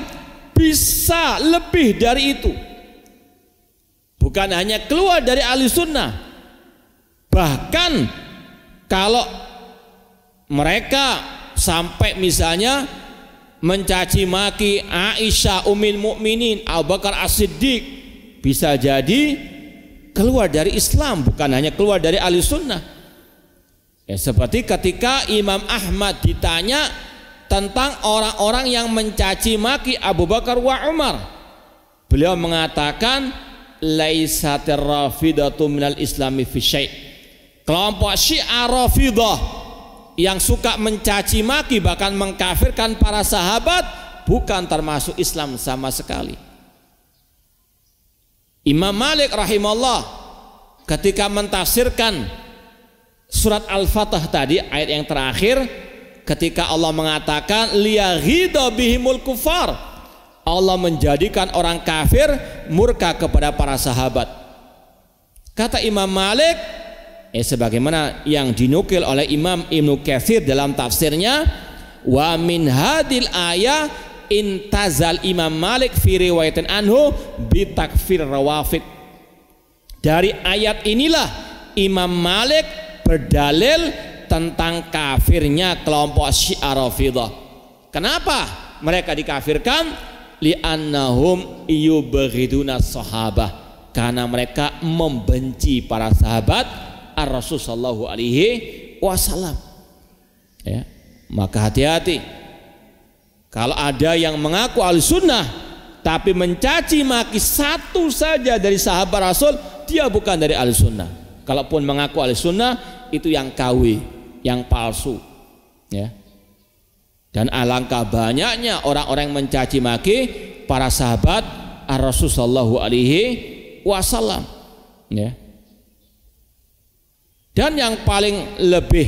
bisa lebih dari itu. Bukan hanya keluar dari Ahlussunnah, bahkan kalau mereka sampai misalnya mencaci maki Aisyah ummul mukminin, Abu Bakar As-Siddiq, bisa jadi keluar dari Islam, bukan hanya keluar dari Ahlussunnah. Seperti ketika Imam Ahmad ditanya tentang orang-orang yang mencaci maki Abu Bakar wa Umar, beliau mengatakan laisatir rafidatu minal islami fi syai'. Kelompok Syiah Rafidah yang suka mencaci maki bahkan mengkafirkan para sahabat bukan termasuk Islam sama sekali. Imam Malik rahimahullah ketika mentafsirkan surat Al-Fatah tadi, ayat yang terakhir, ketika Allah mengatakan liyaghidha bihimul kufar, Allah menjadikan orang kafir murka kepada para sahabat. Kata Imam Malik, sebagaimana yang dinukil oleh Imam Ibn Kathir dalam tafsirnya, wa min hadil ayah intazal Imam Malik fi riwayatin anhu bitakfir rawafid. Dari ayat inilah Imam Malik berdalil tentang kafirnya kelompok Syiah Rafidah. Kenapa mereka dikafirkan? Li'annahum yubghiduna sahabah, karena mereka membenci para sahabat Ar-Rasul sallallahu alaihi wasallam. Ya, maka hati-hati. Kalau ada yang mengaku Ahlussunnah tapi mencaci maki satu saja dari sahabat Rasul, dia bukan dari Ahlussunnah. Kalaupun mengaku Ahlussunnah, itu yang KW, yang palsu, ya. Dan alangkah banyaknya orang-orang yang mencaci maki para sahabat Ar-Rasul sallallahu alaihi wasallam, ya. Dan yang paling lebih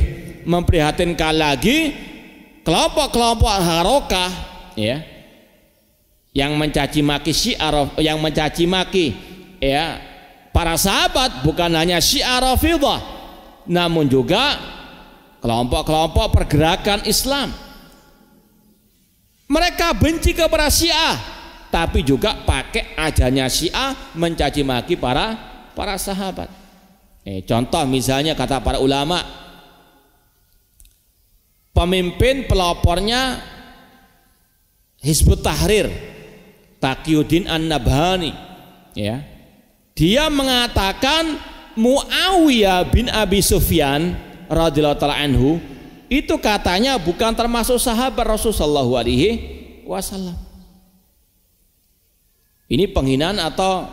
memprihatinkan lagi kelompok-kelompok harokah, ya, yang mencaci maki Syiah, yang mencaci maki, ya, para sahabat, bukan hanya Syiah Rafidah, namun juga kelompok-kelompok pergerakan Islam. Mereka benci kepada Syiah, tapi juga pakai ajarannya Syiah mencaci maki para sahabat. Contoh misalnya, kata para ulama, pemimpin pelopornya Hizbut Tahrir, Taqiyuddin An-Nabhani, ya, dia mengatakan Mu'awiyah bin Abi Sufyan radhiyallahu ta'ala anhu itu katanya bukan termasuk sahabat Rasul sallallahu alaihi wasallam. Ini penghinaan atau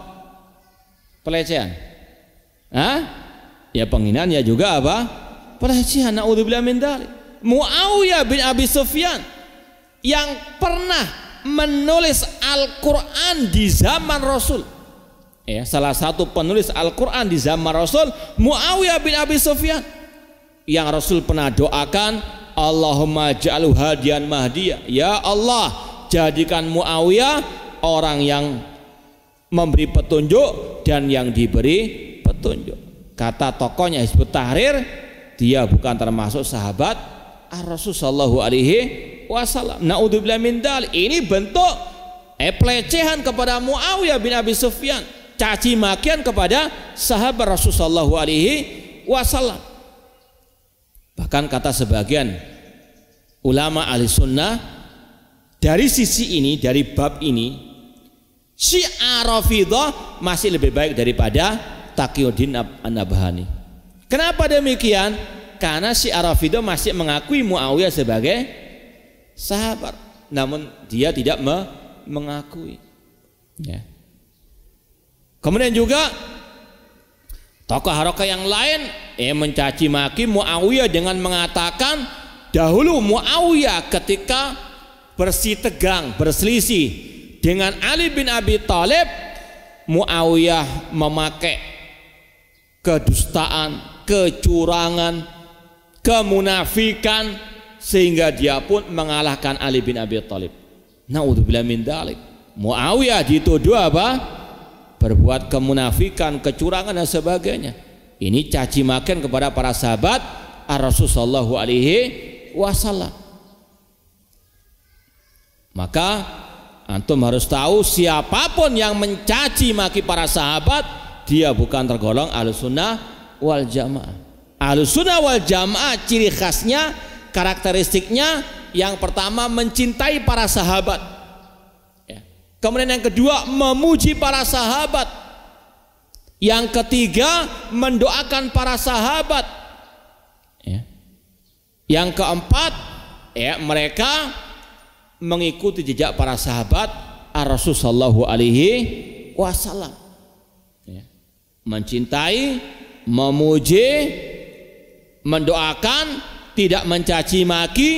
pelecehan? Ya, penghinaan, ya juga apa? pelecehan, naudzubillah min dzalik. Mu'awiyah bin Abi Sufyan yang pernah menulis Al-Quran di zaman Rasul, ya, salah satu penulis Al-Quran di zaman Rasul, Mu'awiyah bin Abi Sufyan, yang Rasul pernah doakan, Allahumma ja'alhu hadiyan mahdiya, ya Allah jadikan Mu'awiyah orang yang memberi petunjuk dan yang diberi petunjuk. Kata tokohnya Hizbut Tahrir, dia bukan termasuk sahabat Rasul sallallahu alaihi wasallam. Naudzubillah min dzalik. Ini bentuk pelecehan kepada Muawiyah bin Abi Sufyan, caci makian kepada sahabat Rasul sallallahu alaihi wasallam. Bahkan kata sebagian ulama ahli sunnah, dari sisi ini, dari bab ini, Syiah Rafidhah masih lebih baik daripada Taqiyuddin An-Nabhani. Kenapa demikian? Karena Syiah Rafidhah masih mengakui Muawiyah sebagai sahabat, namun dia tidak mengakui. Ya. Kemudian juga tokoh haroka yang lain mencaci maki Muawiyah dengan mengatakan dahulu Muawiyah ketika berselisih dengan Ali bin Abi Talib, Muawiyah memakai kedustaan, kecurangan, kemunafikan, sehingga dia pun mengalahkan Ali bin Abi Thalib. Naudzubillah min dzalik. Muawiyah dituduh apa? Berbuat kemunafikan, kecurangan dan sebagainya. Ini caci makian kepada para sahabat Rasulullah sallallahu alaihi wasallam. Maka antum harus tahu, siapapun yang mencaci maki para sahabat, dia bukan tergolong Ahlussunnah wal Jamaah. Ahlussunnah wal Jamaah ciri khasnya, karakteristiknya, yang pertama mencintai para sahabat, kemudian yang kedua memuji para sahabat, yang ketiga mendoakan para sahabat, yang keempat mereka mengikuti jejak para sahabat Rasul sallallahu alaihi wasallam, mencintai, memuji, mendoakan, tidak mencaci maki,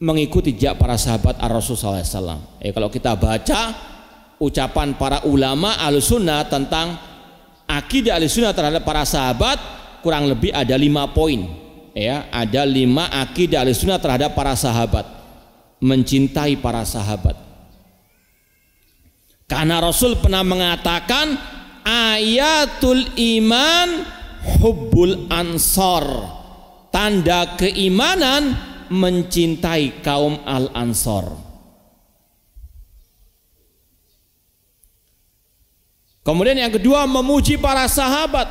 mengikuti jejak para sahabat Rasulullah SAW. Kalau kita baca ucapan para ulama Ahlussunnah tentang akidah Ahlussunnah terhadap para sahabat, kurang lebih ada 5 poin. Ya, ada 5 akidah Ahlussunnah terhadap para sahabat. Mencintai para sahabat. Karena Rasul pernah mengatakan ayatul iman hubbul ansor. Tanda keimanan mencintai kaum Al-Ansor. Kemudian yang kedua memuji para sahabat.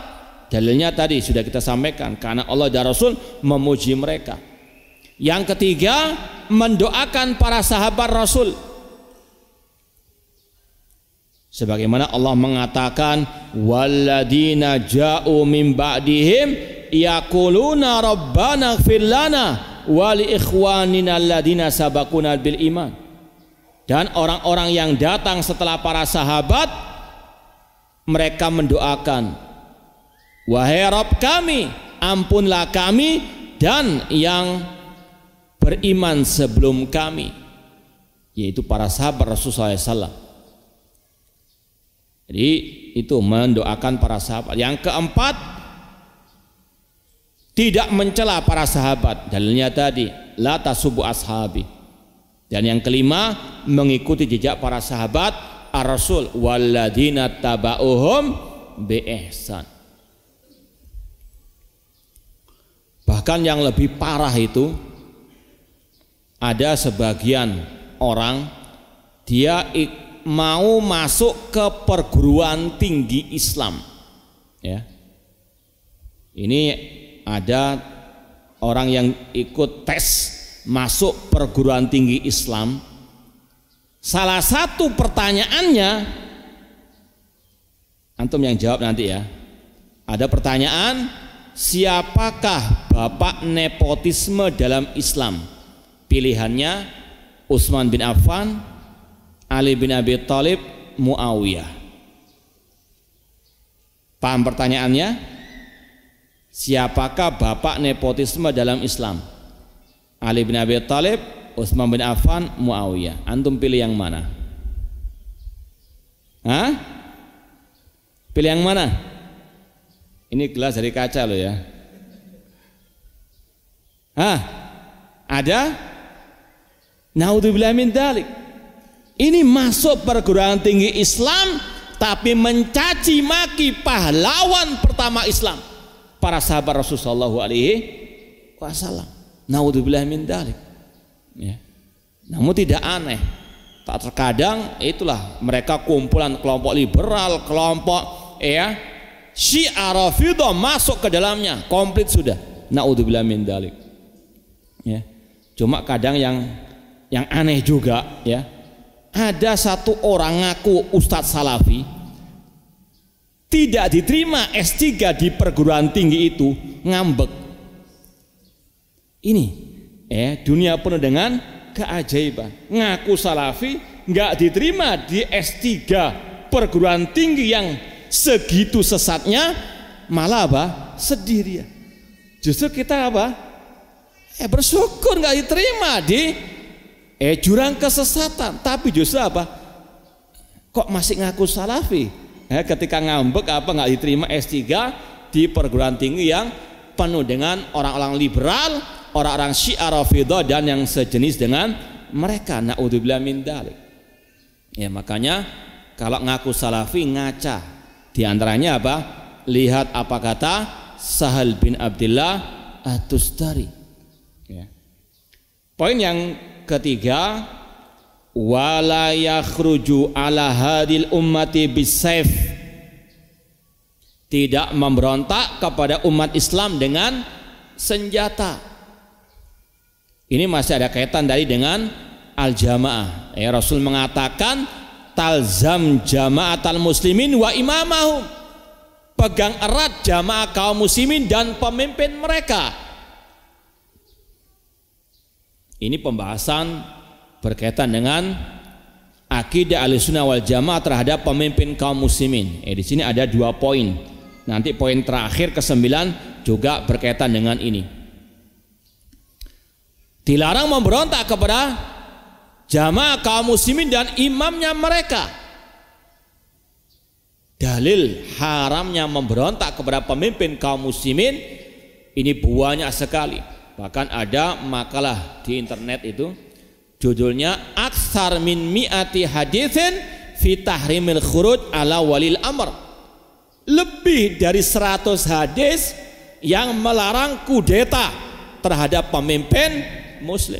Dalilnya tadi sudah kita sampaikan, karena Allah dan Rasul memuji mereka. Yang ketiga mendoakan para sahabat Rasul. Sebagaimana Allah mengatakan walladina ja'u min ba'dihim yaquluna rabbana ighfir lana wa li ikhwanina alladziina sabaquna bil iman. Dan orang-orang yang datang setelah para sahabat, mereka mendoakan, wahai Rabb kami, ampunlah kami dan yang beriman sebelum kami, yaitu para sahabat Rasulullah SAW. Jadi itu mendoakan para sahabat. Yang keempat, tidak mencela para sahabat. Dalilnya tadi, la tasubu ashabi. Dan yang kelima, mengikuti jejak para sahabat ar-rasul walladzina taba'uhum bi ihsan. Bahkan yang lebih parah itu, ada sebagian orang dia mau masuk ke perguruan tinggi Islam. Ya. Ini ada orang yang ikut tes masuk perguruan tinggi Islam. Salah satu pertanyaannya, antum yang jawab nanti ya. Ada pertanyaan, siapakah bapak nepotisme dalam Islam? Pilihannya Utsman bin Affan, Ali bin Abi Thalib, Muawiyah. Paham pertanyaannya? Siapakah bapak nepotisme dalam Islam? Ali bin Abi Talib, Utsman bin Affan, Mu'awiyah. Antum pilih yang mana? Hah? Pilih yang mana? Ini gelas dari kaca loh ya. Hah? Ada? Naudzubillah min dzalik. Ini masuk perguruan tinggi Islam tapi mencaci maki pahlawan pertama Islam, para sahabat Rasulullah SAW. Naudzubillah min dzalik. Ya. Namun tidak aneh. Tak terkadang itulah mereka kumpulan kelompok liberal, kelompok ya Syiah Rafidhah masuk ke dalamnya, komplit sudah. Naudzubillah min dzalik. Ya. Cuma kadang yang aneh juga ya. Ada satu orang ngaku Ustadz Salafi, tidak diterima S3 di perguruan tinggi itu, ngambek. Ini dunia penuh dengan keajaiban. Ngaku Salafi nggak diterima di S3 perguruan tinggi yang segitu sesatnya, malah apa? Sedih dia. Justru kita apa? Bersyukur nggak diterima di jurang kesesatan, tapi justru apa? Kok masih ngaku Salafi? Ketika ngambek apa nggak diterima S3 di perguruan tinggi yang penuh dengan orang-orang liberal, orang-orang Syiah Rafidhah dan yang sejenis dengan mereka. Naudzubillah min dzalik. Ya makanya kalau ngaku Salafi ngaca. Di antaranya apa? Lihat apa kata Sahl bin Abdillah at-Tustari. Ya. Poin yang ketiga, wala yakhruju ala hadil ummati bisayf, tidak memberontak kepada umat Islam dengan senjata. Ini masih ada kaitan dari dengan al-jamaah. Rasul mengatakan talzam jama'atal muslimin wa imamahum, pegang erat jamaah kaum muslimin dan pemimpin mereka. Ini pembahasan berkaitan dengan akidah Ahlussunnah wal Jamaah terhadap pemimpin kaum muslimin. Di sini ada dua poin. Nanti poin terakhir ke-9 juga berkaitan dengan ini. Dilarang memberontak kepada jamaah kaum muslimin dan imamnya mereka. Dalil haramnya memberontak kepada pemimpin kaum muslimin ini banyak sekali. Bahkan ada makalah di internet itu judulnya Aksar min mi'ati hadithin fi tahrimil khuruj ala walil amr. Lebih dari 100 hadis yang melarang kudeta terhadap pemimpin muslim.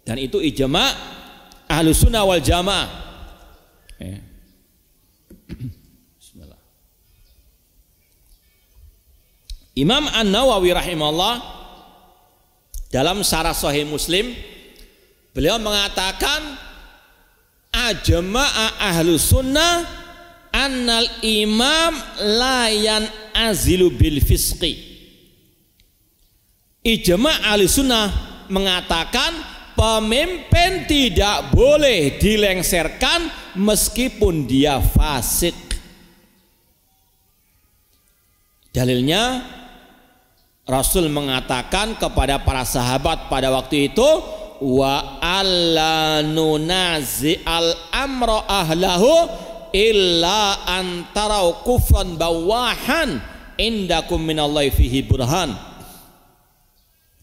Dan itu ijma' Ahlussunnah wal Jamaah. Bismillah. Imam An-Nawawi rahimahullah dalam syarah Sahih Muslim beliau mengatakan ajma'a ahlus sunnah annal imam layan azilu bil fisqi. Ijma' ahlus sunnah mengatakan pemimpin tidak boleh dilengserkan meskipun dia fasik. Dalilnya Rasul mengatakan kepada para sahabat pada waktu itu, wa alla nunazi al amra ahlahu illa antarau kufran bawahan indakum minallahi fihi burhan.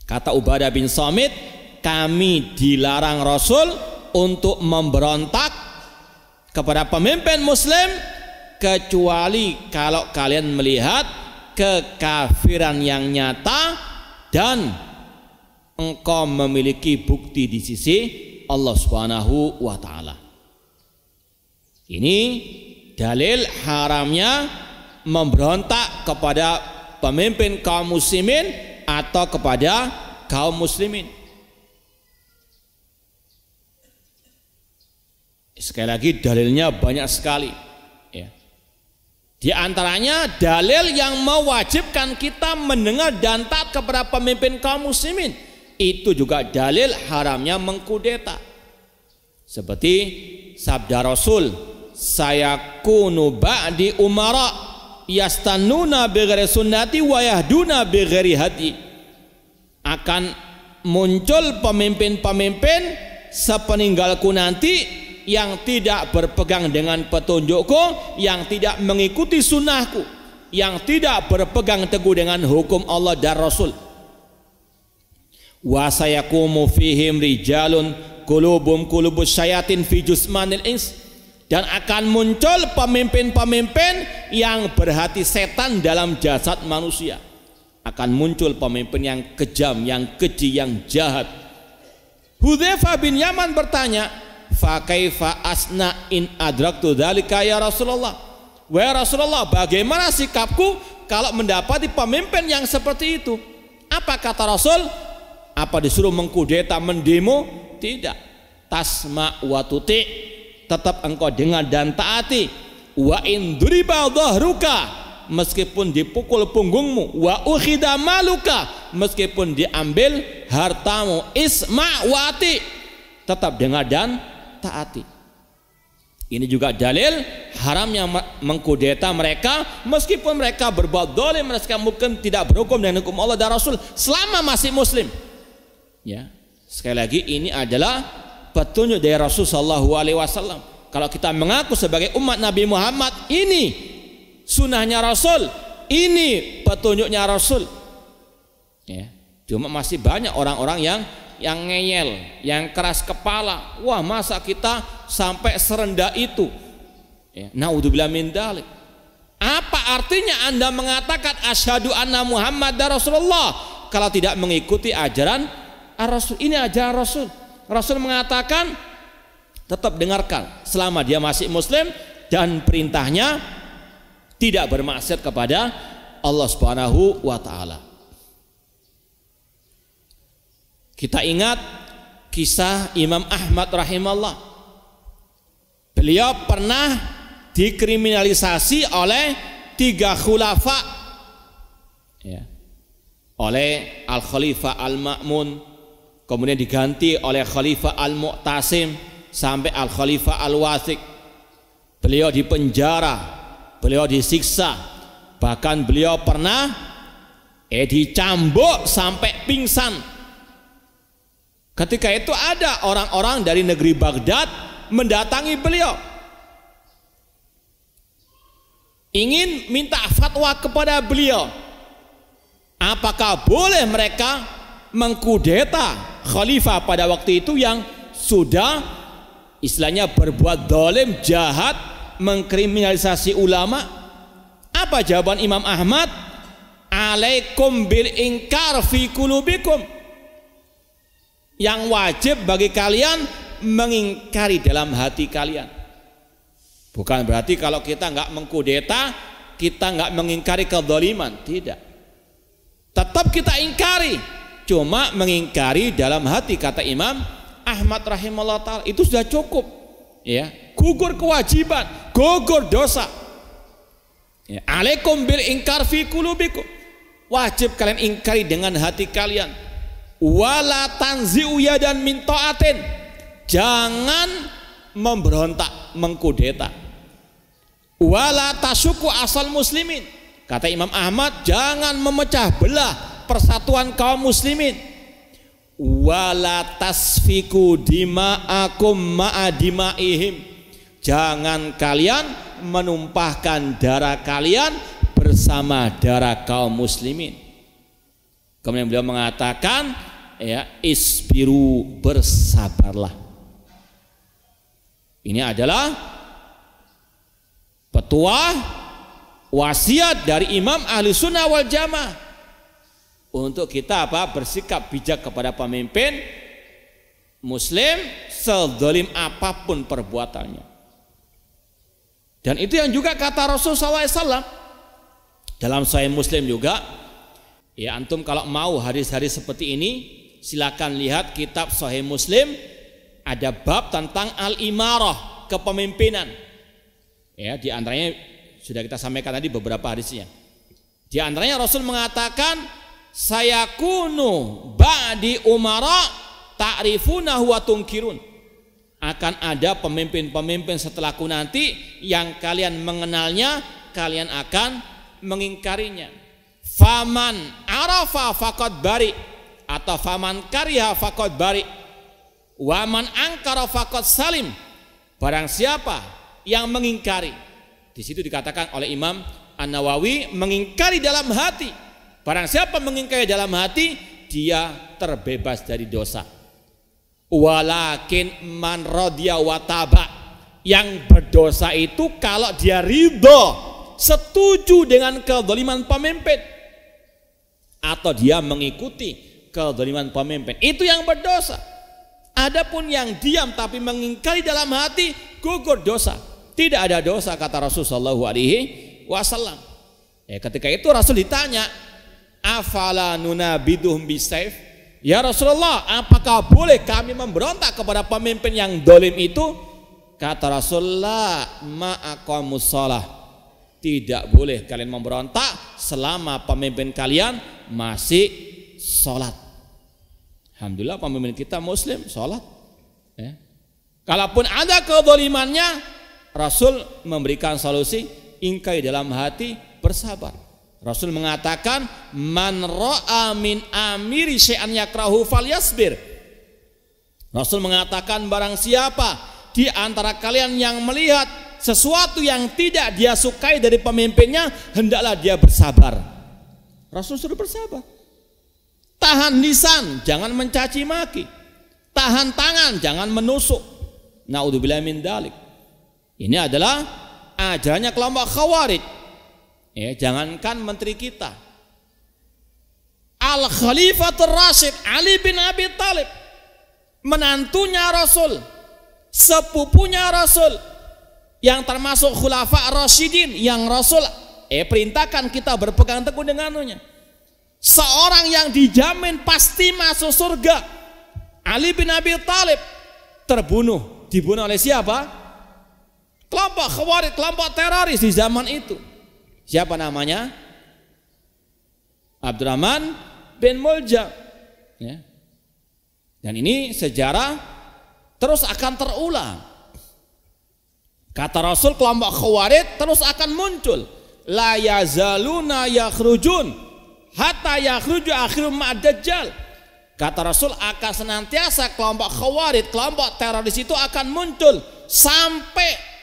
Kata Ubadah bin Somid, kami dilarang Rasul untuk memberontak kepada pemimpin muslim kecuali kalau kalian melihat kekafiran yang nyata dan engkau memiliki bukti di sisi Allah Subhanahu wa Ta'ala. Ini dalil haramnya memberontak kepada pemimpin kaum muslimin atau kepada kaum muslimin. Sekali lagi dalilnya banyak sekali. Di antaranya dalil yang mewajibkan kita mendengar dan taat kepada pemimpin kaum muslimin. Itu juga dalil haramnya mengkudeta. Seperti sabda Rasul, saya kunu ba'di umara yastanuna bighairi sunnati wa yahduna bighairi hadi. Akan muncul pemimpin-pemimpin sepeninggalku nanti yang tidak berpegang dengan petunjukku, yang tidak mengikuti sunnahku, yang tidak berpegang teguh dengan hukum Allah dan Rasul. Wa sayaqumu fihim rijalun qulubum qulubus syayatin fi jusmanil ins. Dan akan muncul pemimpin-pemimpin yang berhati setan dalam jasad manusia. Akan muncul pemimpin yang kejam, yang keji, yang jahat. Hudhayfa bin Yaman bertanya, "Fa kaifa asna in adraktu dzalika ya Rasulullah?" Wahai Rasulullah, bagaimana sikapku kalau mendapati pemimpin yang seperti itu? Apa kata Rasul? Apa disuruh mengkudeta, mendemo? Tidak. Tasma wa tuti, tetap engkau dengar dan taati. Wa in duriba dhahruka, meskipun dipukul punggungmu. Wa ukhidha maluka, meskipun diambil hartamu. Isma wa ati, tetap dengar dan taati. Ini juga dalil haramnya mengkudeta mereka, meskipun mereka berbuat dolim, mereka mungkin tidak berhukum dengan hukum Allah dan Rasul selama masih muslim. Ya, sekali lagi ini adalah petunjuk dari Rasul Shallallahu Alaihi Wasallam. Kalau kita mengaku sebagai umat Nabi Muhammad, ini sunnahnya Rasul, ini petunjuknya Rasul. Ya, cuma masih banyak orang-orang yang ngeyel, yang keras kepala. Wah, masa kita sampai serendah itu? Ya, naudzubillah min dzalik. Apa artinya Anda mengatakan asyhadu anna Muhammadar Rasulullah kalau tidak mengikuti ajaran Rasul? Ini ajaran Rasul. Rasul mengatakan tetap dengarkan selama dia masih muslim dan perintahnya tidak bermaksiat kepada Allah Subhanahu wa taala. Kita ingat kisah Imam Ahmad rahimahullah. Beliau pernah dikriminalisasi oleh 3 khulafa, ya, oleh Al-Khalifah Al-Ma'mun, kemudian diganti oleh Khalifah Al-Mu'tasim, sampai Al-Khalifah Al-Wathiq. Beliau dipenjara, beliau disiksa, bahkan beliau pernah dicambuk sampai pingsan. Ketika itu ada orang-orang dari negeri Baghdad mendatangi beliau, ingin minta fatwa kepada beliau. Apakah boleh mereka mengkudeta khalifah pada waktu itu yang sudah istilahnya berbuat dolim, jahat, mengkriminalisasi ulama? Apa jawaban Imam Ahmad? Alaikum bil inkar fi qulubikum. Yang wajib bagi kalian mengingkari dalam hati kalian. Bukan berarti kalau kita nggak mengkudeta, kita nggak mengingkari kedzaliman, tidak. Tetap kita ingkari, cuma mengingkari dalam hati, kata Imam Ahmad rahimahullah ta'ala. Itu sudah cukup, ya. Gugur kewajiban, gugur dosa. Ya. Alaikum bil ingkar fi qulubikum. Wajib kalian ingkari dengan hati kalian. Wala tanzi'u yadan min ta'atin, jangan memberontak, mengkudeta. Wala tasuku asal muslimin, kata Imam Ahmad, jangan memecah belah persatuan kaum muslimin. Wala tasfiku dima'akum ma'adima'ihim, jangan kalian menumpahkan darah kalian bersama darah kaum muslimin. Kemudian beliau mengatakan, ya, isbiru, bersabarlah. Ini adalah petua, wasiat dari Imam Ahli Sunnah wal Jamaah untuk kita bersikap bijak kepada pemimpin muslim, sedzalim apapun perbuatannya. Dan itu yang juga kata Rasulullah SAW dalam Sahih Muslim juga. Ya, antum kalau mau hari-hari seperti ini silakan lihat kitab Sahih Muslim, ada bab tentang al-imarah, kepemimpinan. Ya, di antaranya sudah kita sampaikan tadi beberapa hadisnya. Di antaranya Rasul mengatakan, sayakunu ba'di umara ta'rifuna wa tunkirun. Akan ada pemimpin-pemimpin setelahku nanti yang kalian mengenalnya, kalian akan mengingkarinya. Faman arafa faqad bari, atau faman kariha faqad bari, waman angkara faqad salim. Barang siapa yang mengingkari, di situ dikatakan oleh Imam An-Nawawi, mengingkari dalam hati. Barang siapa mengingkari dalam hati, dia terbebas dari dosa. Walakin man radhiya wa taba, yang berdosa itu kalau dia ridho, setuju dengan kezaliman pemimpin, atau dia mengikuti kezaliman pemimpin, itu yang berdosa. Adapun yang diam tapi mengingkari dalam hati, gugur dosa, tidak ada dosa, kata Rasulullah SAW. Ketika itu Rasul ditanya, afala nunabiduhum bisaif, ya Rasulullah, apakah boleh kami memberontak kepada pemimpin yang dolim itu? Kata Rasulullah, ma'aqamus shalah, tidak boleh kalian memberontak selama pemimpin kalian masih sholat. Alhamdulillah pemimpin kita muslim, sholat. Kalaupun ada kezalimannya, Rasul memberikan solusi, ingkai dalam hati, bersabar. Rasul mengatakan, man ra'a min amiri syai'an yakrahu falyasbir. Rasul mengatakan, barang siapa di antara kalian yang melihat sesuatu yang tidak dia sukai dari pemimpinnya, hendaklah dia bersabar. Rasul suruh bersabar. Tahan lisan, jangan mencaci maki. Tahan tangan, jangan menusuk. Naudzubillah min dalik. Ini adalah ajarannya kelompok Khawarij. Ya, jangankan menteri kita, Al Khalifatul Rasyid Ali bin Abi Talib, menantunya Rasul, sepupunya Rasul, yang termasuk khulafa rasyidin, yang Rasul perintahkan kita berpegang teguh dengannya. Seorang yang dijamin pasti masuk surga, Ali bin Abi Talib, terbunuh. Dibunuh oleh siapa? Kelompok Khawarij, kelompok teroris di zaman itu. Siapa namanya? Abdurrahman bin Mulja. Dan ini sejarah terus akan terulang. Kata Rasul, kelompok Khawarij terus akan muncul. La yazaluna yakhrujun hatta yakhruju akhiru ma'ad-dajjal. Kata Rasul, akan senantiasa kelompok Khawarij, kelompok teroris itu akan muncul sampai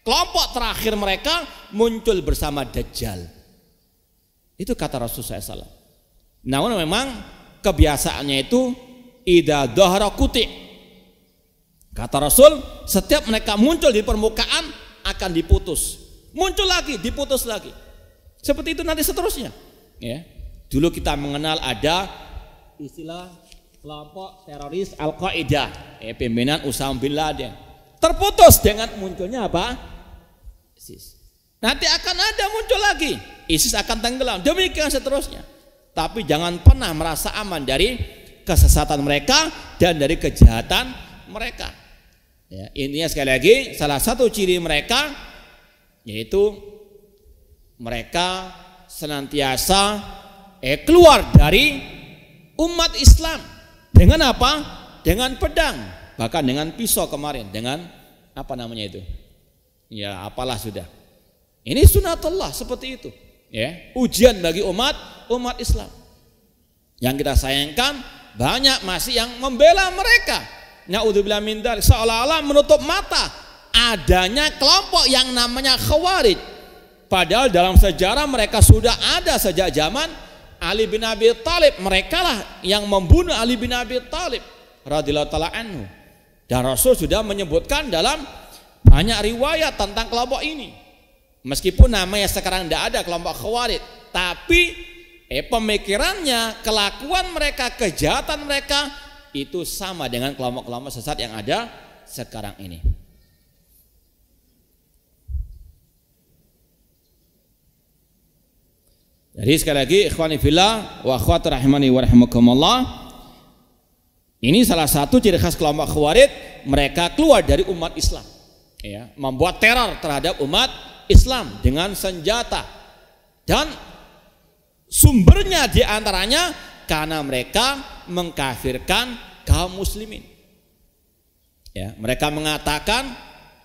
kelompok terakhir mereka muncul bersama Dajjal. Itu kata Rasul SAW. Namun memang kebiasaannya itu idza dhahara quti'. Kata Rasul, setiap mereka muncul di permukaan akan diputus, muncul lagi, diputus lagi. Seperti itu nanti seterusnya. Dulu kita mengenal ada istilah kelompok teroris Al-Qaeda, pimpinan Usamah bin Laden, terputus dengan munculnya apa? ISIS. Nanti akan ada muncul lagi, ISIS akan tenggelam, demikian seterusnya. Tapi jangan pernah merasa aman dari kesesatan mereka dan dari kejahatan mereka. Ya, intinya sekali lagi, salah satu ciri mereka yaitu mereka senantiasa keluar dari umat Islam dengan apa? Dengan pedang, bahkan dengan pisau kemarin, dengan apa namanya itu? Ya, apalah sudah. Ini sunatullah seperti itu. Ya, ujian bagi umat Islam. Yang kita sayangkan banyak masih yang membela mereka. Na'udzubillah min dzalik, seolah-olah menutup mata adanya kelompok yang namanya Khawarij. Padahal dalam sejarah mereka sudah ada sejak zaman Ali bin Abi Talib. Mereka lah yang membunuh Ali bin Abi Talib radhiyallahu ta'ala anhu. Dan Rasul sudah menyebutkan dalam banyak riwayat tentang kelompok ini. Meskipun namanya sekarang tidak ada kelompok Khawarij, tapi pemikirannya, kelakuan mereka, kejahatan mereka itu sama dengan kelompok-kelompok sesat yang ada sekarang ini. Jadi sekali lagi, ikhwani fillah wa akhwati rahimani wa rahimakumullah, ini salah satu ciri khas kelompok Khawarij, mereka keluar dari umat Islam, ya, membuat teror terhadap umat Islam dengan senjata, dan sumbernya diantaranya karena mereka mengkafirkan kaum muslimin. Ya, mereka mengatakan,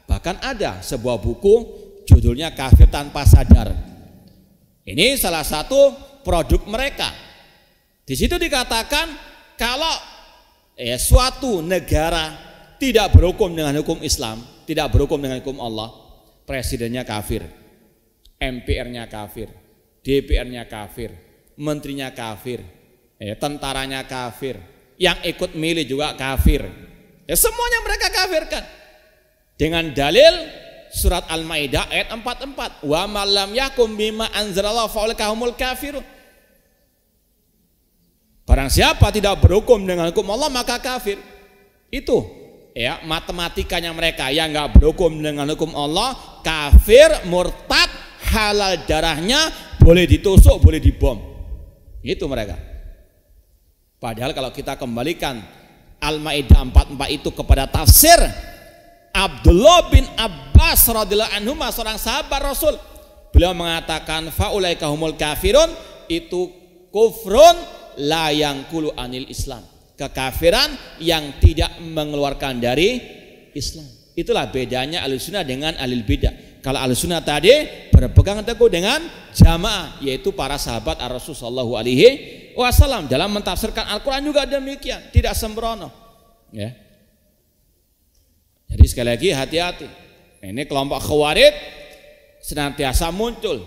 bahkan ada sebuah buku judulnya Kafir Tanpa Sadar. Ini salah satu produk mereka. Di situ dikatakan kalau suatu negara tidak berhukum dengan hukum Islam, tidak berhukum dengan hukum Allah, presidennya kafir, MPR-nya kafir, DPR-nya kafir, menterinya kafir, tentaranya kafir, yang ikut milih juga kafir. Semuanya mereka kafirkan dengan dalil Surat Al-Maidah ayat 44. Wa man lam yakum bima anzalallahu faulaika humul kafirun. Barang siapa tidak berhukum dengan hukum Allah maka kafir. Itu ya matematikanya mereka, yang enggak berhukum dengan hukum Allah kafir, murtad, halal darahnya, boleh ditusuk, boleh dibom. Itu mereka. Padahal kalau kita kembalikan Al-Maidah 44 itu kepada tafsir Abdullah bin Abbas radhiyallahu anhu, seorang sahabat Rasul, beliau mengatakan faulaika humul kafirun, itu kufrun la yanqulu anil Islam, kekafiran yang tidak mengeluarkan dari Islam. Itulah bedanya Ahlussunnah dengan Ahlul Bidah. Kalau Ahlussunnah tadi berpegang teguh dengan jamaah, yaitu para sahabat Rasul sallallahu alaihi wasallam, dalam mentafsirkan Al-Qur'an juga demikian, tidak sembrono ya. Jadi sekali lagi hati-hati. Ini kelompok Khawarij senantiasa muncul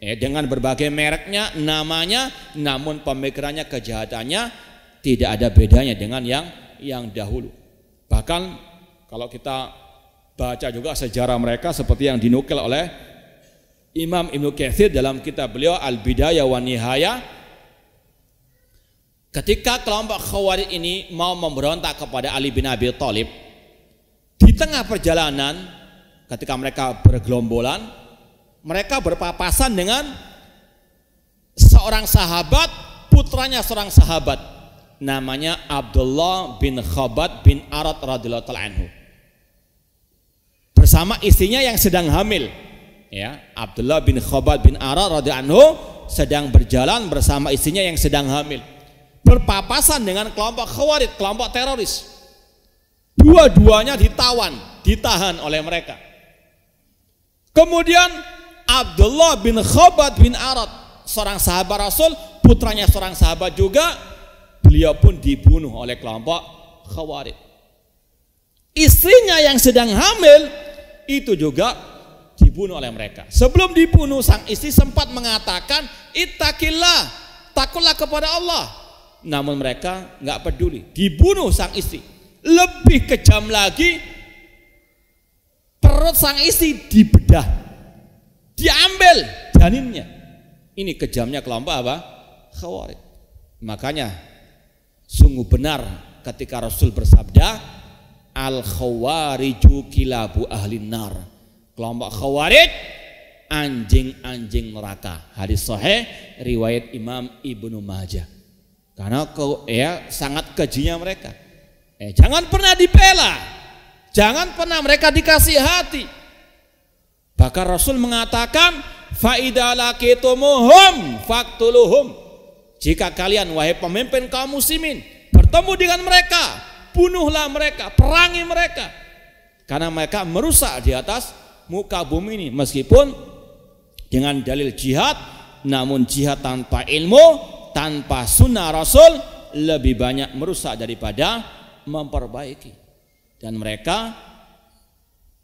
dengan berbagai mereknya, namanya, namun pemikirannya, kejahatannya tidak ada bedanya dengan yang dahulu. Bahkan kalau kita baca juga sejarah mereka seperti yang dinukil oleh Imam Ibn Kathir dalam kitab beliau Al-Bidayah wa Nihayah, ketika kelompok Khawarij ini mau memberontak kepada Ali bin Abi Talib, di tengah perjalanan ketika mereka bergelombolan, mereka berpapasan dengan seorang sahabat, putranya seorang sahabat, namanya Abdullah bin Khabbab bin al-Aratt radhiyallahu ta'ala anhu, bersama istrinya yang sedang hamil ya. Abdullah bin Khabbab bin al-Aratt radhiyallahu anhu sedang berjalan bersama istrinya yang sedang hamil, berpapasan dengan kelompok Khawarij, kelompok teroris. Dua-duanya ditawan, ditahan oleh mereka. Kemudian Abdullah bin Khabbab bin al-Aratt, seorang sahabat Rasul, putranya seorang sahabat juga, beliau pun dibunuh oleh kelompok Khawarij. Istrinya yang sedang hamil itu juga dibunuh oleh mereka. Sebelum dibunuh, sang istri sempat mengatakan ittaqillah, takutlah kepada Allah. Namun mereka nggak peduli, dibunuh sang istri. Lebih kejam lagi, perut sang istri dibedah, diambil janinnya. Ini kejamnya kelompok apa? Khawarij. Makanya sungguh benar ketika Rasul bersabda al khawariju kilabu ahlin nar, kelompok Khawarij anjing-anjing neraka. Hadis sahih riwayat Imam Ibn Majah. Karena sangat kejinya mereka. Jangan pernah dibela, jangan pernah mereka dikasih hati. Bahkan Rasul mengatakan fa idza laqitumuhum faqtuluhum, jika kalian wahai pemimpin kaum muslimin bertemu dengan mereka, bunuhlah mereka, perangi mereka, karena mereka merusak di atas muka bumi ini. Meskipun dengan dalil jihad, namun jihad tanpa ilmu, tanpa sunnah Rasul lebih banyak merusak daripada memperbaiki. Dan mereka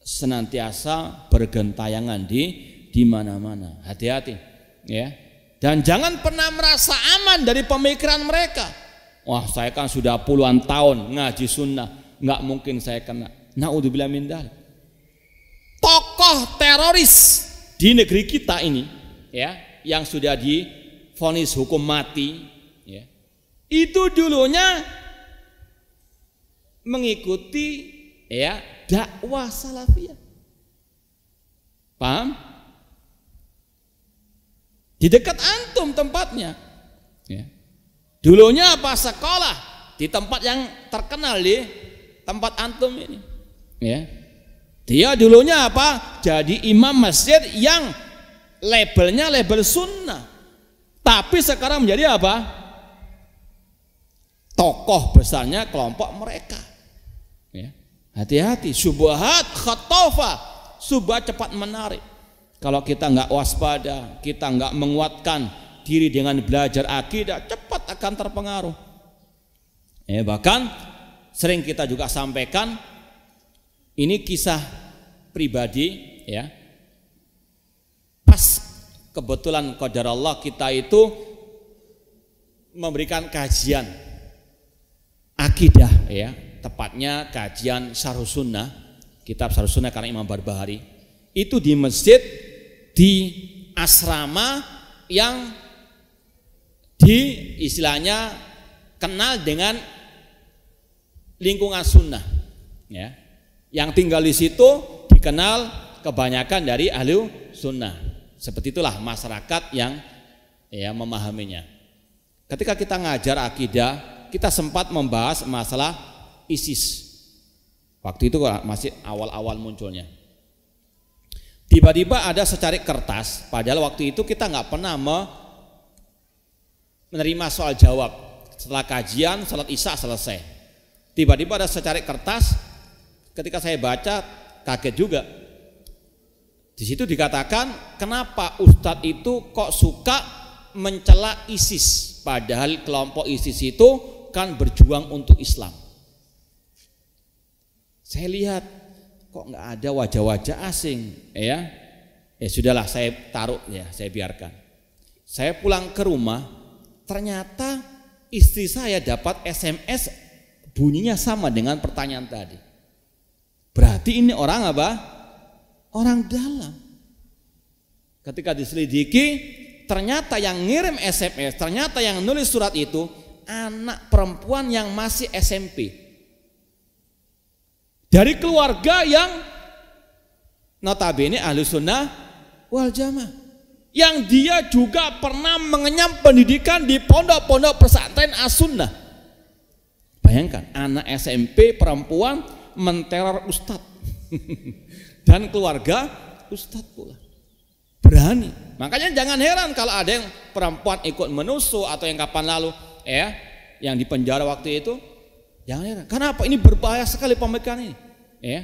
senantiasa bergentayangan di mana-mana. Hati-hati ya. Dan jangan pernah merasa aman dari pemikiran mereka. Wah, saya kan sudah puluhan tahun ngaji sunnah, nggak mungkin saya kena. Naudzubillah min dzalik. Tokoh teroris di negeri kita ini ya, yang sudah divonis hukum mati ya, itu dulunya mengikuti dakwah salafiyah. Paham? Di dekat antum tempatnya ya. Dulunya apa, sekolah di tempat yang terkenal di tempat antum ini ya. Dia dulunya apa, jadi imam masjid yang labelnya label sunnah, tapi sekarang menjadi apa, tokoh besarnya kelompok mereka. Hati-hati, syubhat khattafah, subhat cepat menarik. Kalau kita nggak waspada, kita nggak menguatkan diri dengan belajar akidah, cepat akan terpengaruh. Bahkan sering kita juga sampaikan, ini kisah pribadi ya. Pas kebetulan qadarullah kita itu memberikan kajian akidah ya, tepatnya kajian Syarh Sunnah, kitab Syarh Sunnah karena Imam Barbahari, itu di masjid di asrama yang di istilahnya kenal dengan lingkungan sunnah ya. Yang tinggal di situ dikenal kebanyakan dari ahli sunnah. Seperti itulah masyarakat yang ya memahaminya. Ketika kita ngajar akidah, kita sempat membahas masalah ISIS. Waktu itu masih awal-awal munculnya. Tiba-tiba ada secarik kertas, padahal waktu itu kita nggak pernah menerima soal jawab. Setelah kajian, salat isya selesai. Tiba-tiba ada secarik kertas, ketika saya baca kaget juga. Di situ dikatakan, kenapa Ustadz itu kok suka mencela ISIS? Padahal kelompok ISIS itu kan berjuang untuk Islam. Saya lihat kok nggak ada wajah-wajah asing ya. Sudahlah saya taruh ya, saya biarkan. Saya pulang ke rumah, ternyata istri saya dapat SMS bunyinya sama dengan pertanyaan tadi. Berarti ini orang apa? Orang dalam. Ketika diselidiki, ternyata yang ngirim SMS, ternyata yang nulis surat itu anak perempuan yang masih SMP, dari keluarga yang notabene ahli sunnah wal jamaah, yang dia juga pernah mengenyam pendidikan di pondok-pondok pesantren as-sunnah. Bayangkan, anak SMP perempuan menteror ustadz dan keluarga ustadz pula berani. Makanya jangan heran kalau ada yang perempuan ikut menusuk atau yang kapan lalu ya, yang dipenjara waktu itu, jangan heran. Kenapa? Ini berbahaya sekali pemikiran ini. Ya,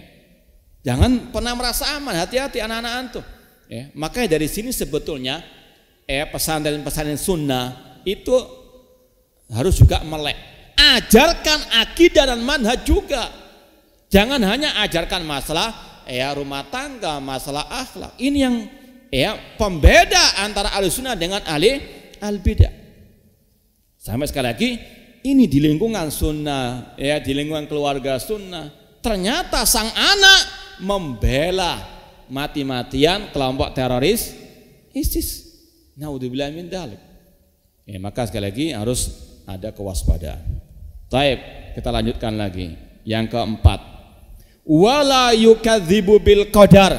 jangan pernah merasa aman, hati-hati anak-anak antum. Ya, makanya dari sini sebetulnya pesantren-pesantren sunnah itu harus juga melek. Ajarkan akidah dan manhaj juga. Jangan hanya ajarkan masalah rumah tangga, masalah akhlak. Ini yang pembeda antara ahli sunnah dengan ahli al-bidah. Sama sekali lagi, ini di lingkungan sunnah, ya, di lingkungan keluarga sunnah. Ternyata sang anak membela mati-matian kelompok teroris ISIS. Naudzubillah min dzalik. Maka sekali lagi harus ada kewaspadaan. Baik, kita lanjutkan lagi. Yang keempat, wala yukadzibu bil qadar.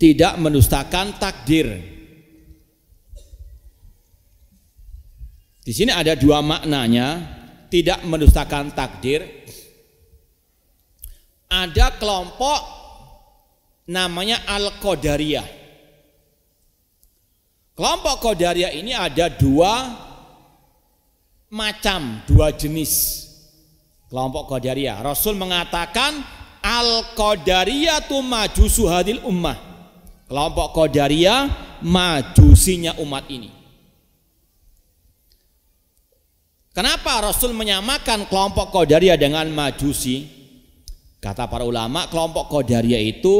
Tidak mendustakan takdir. Di sini ada dua maknanya, tidak mendustakan takdir. Ada kelompok namanya Al-Qadariyah. Kelompok Qadariyah ini ada dua macam, dua jenis. Kelompok Qadariyah, Rasul mengatakan Al-Qadariyah tu majusu hadil ummah. Kelompok Qadariyah majusinya umat ini. Kenapa Rasul menyamakan kelompok Qadariyah dengan Majusi? Kata para ulama, kelompok Qadariyah itu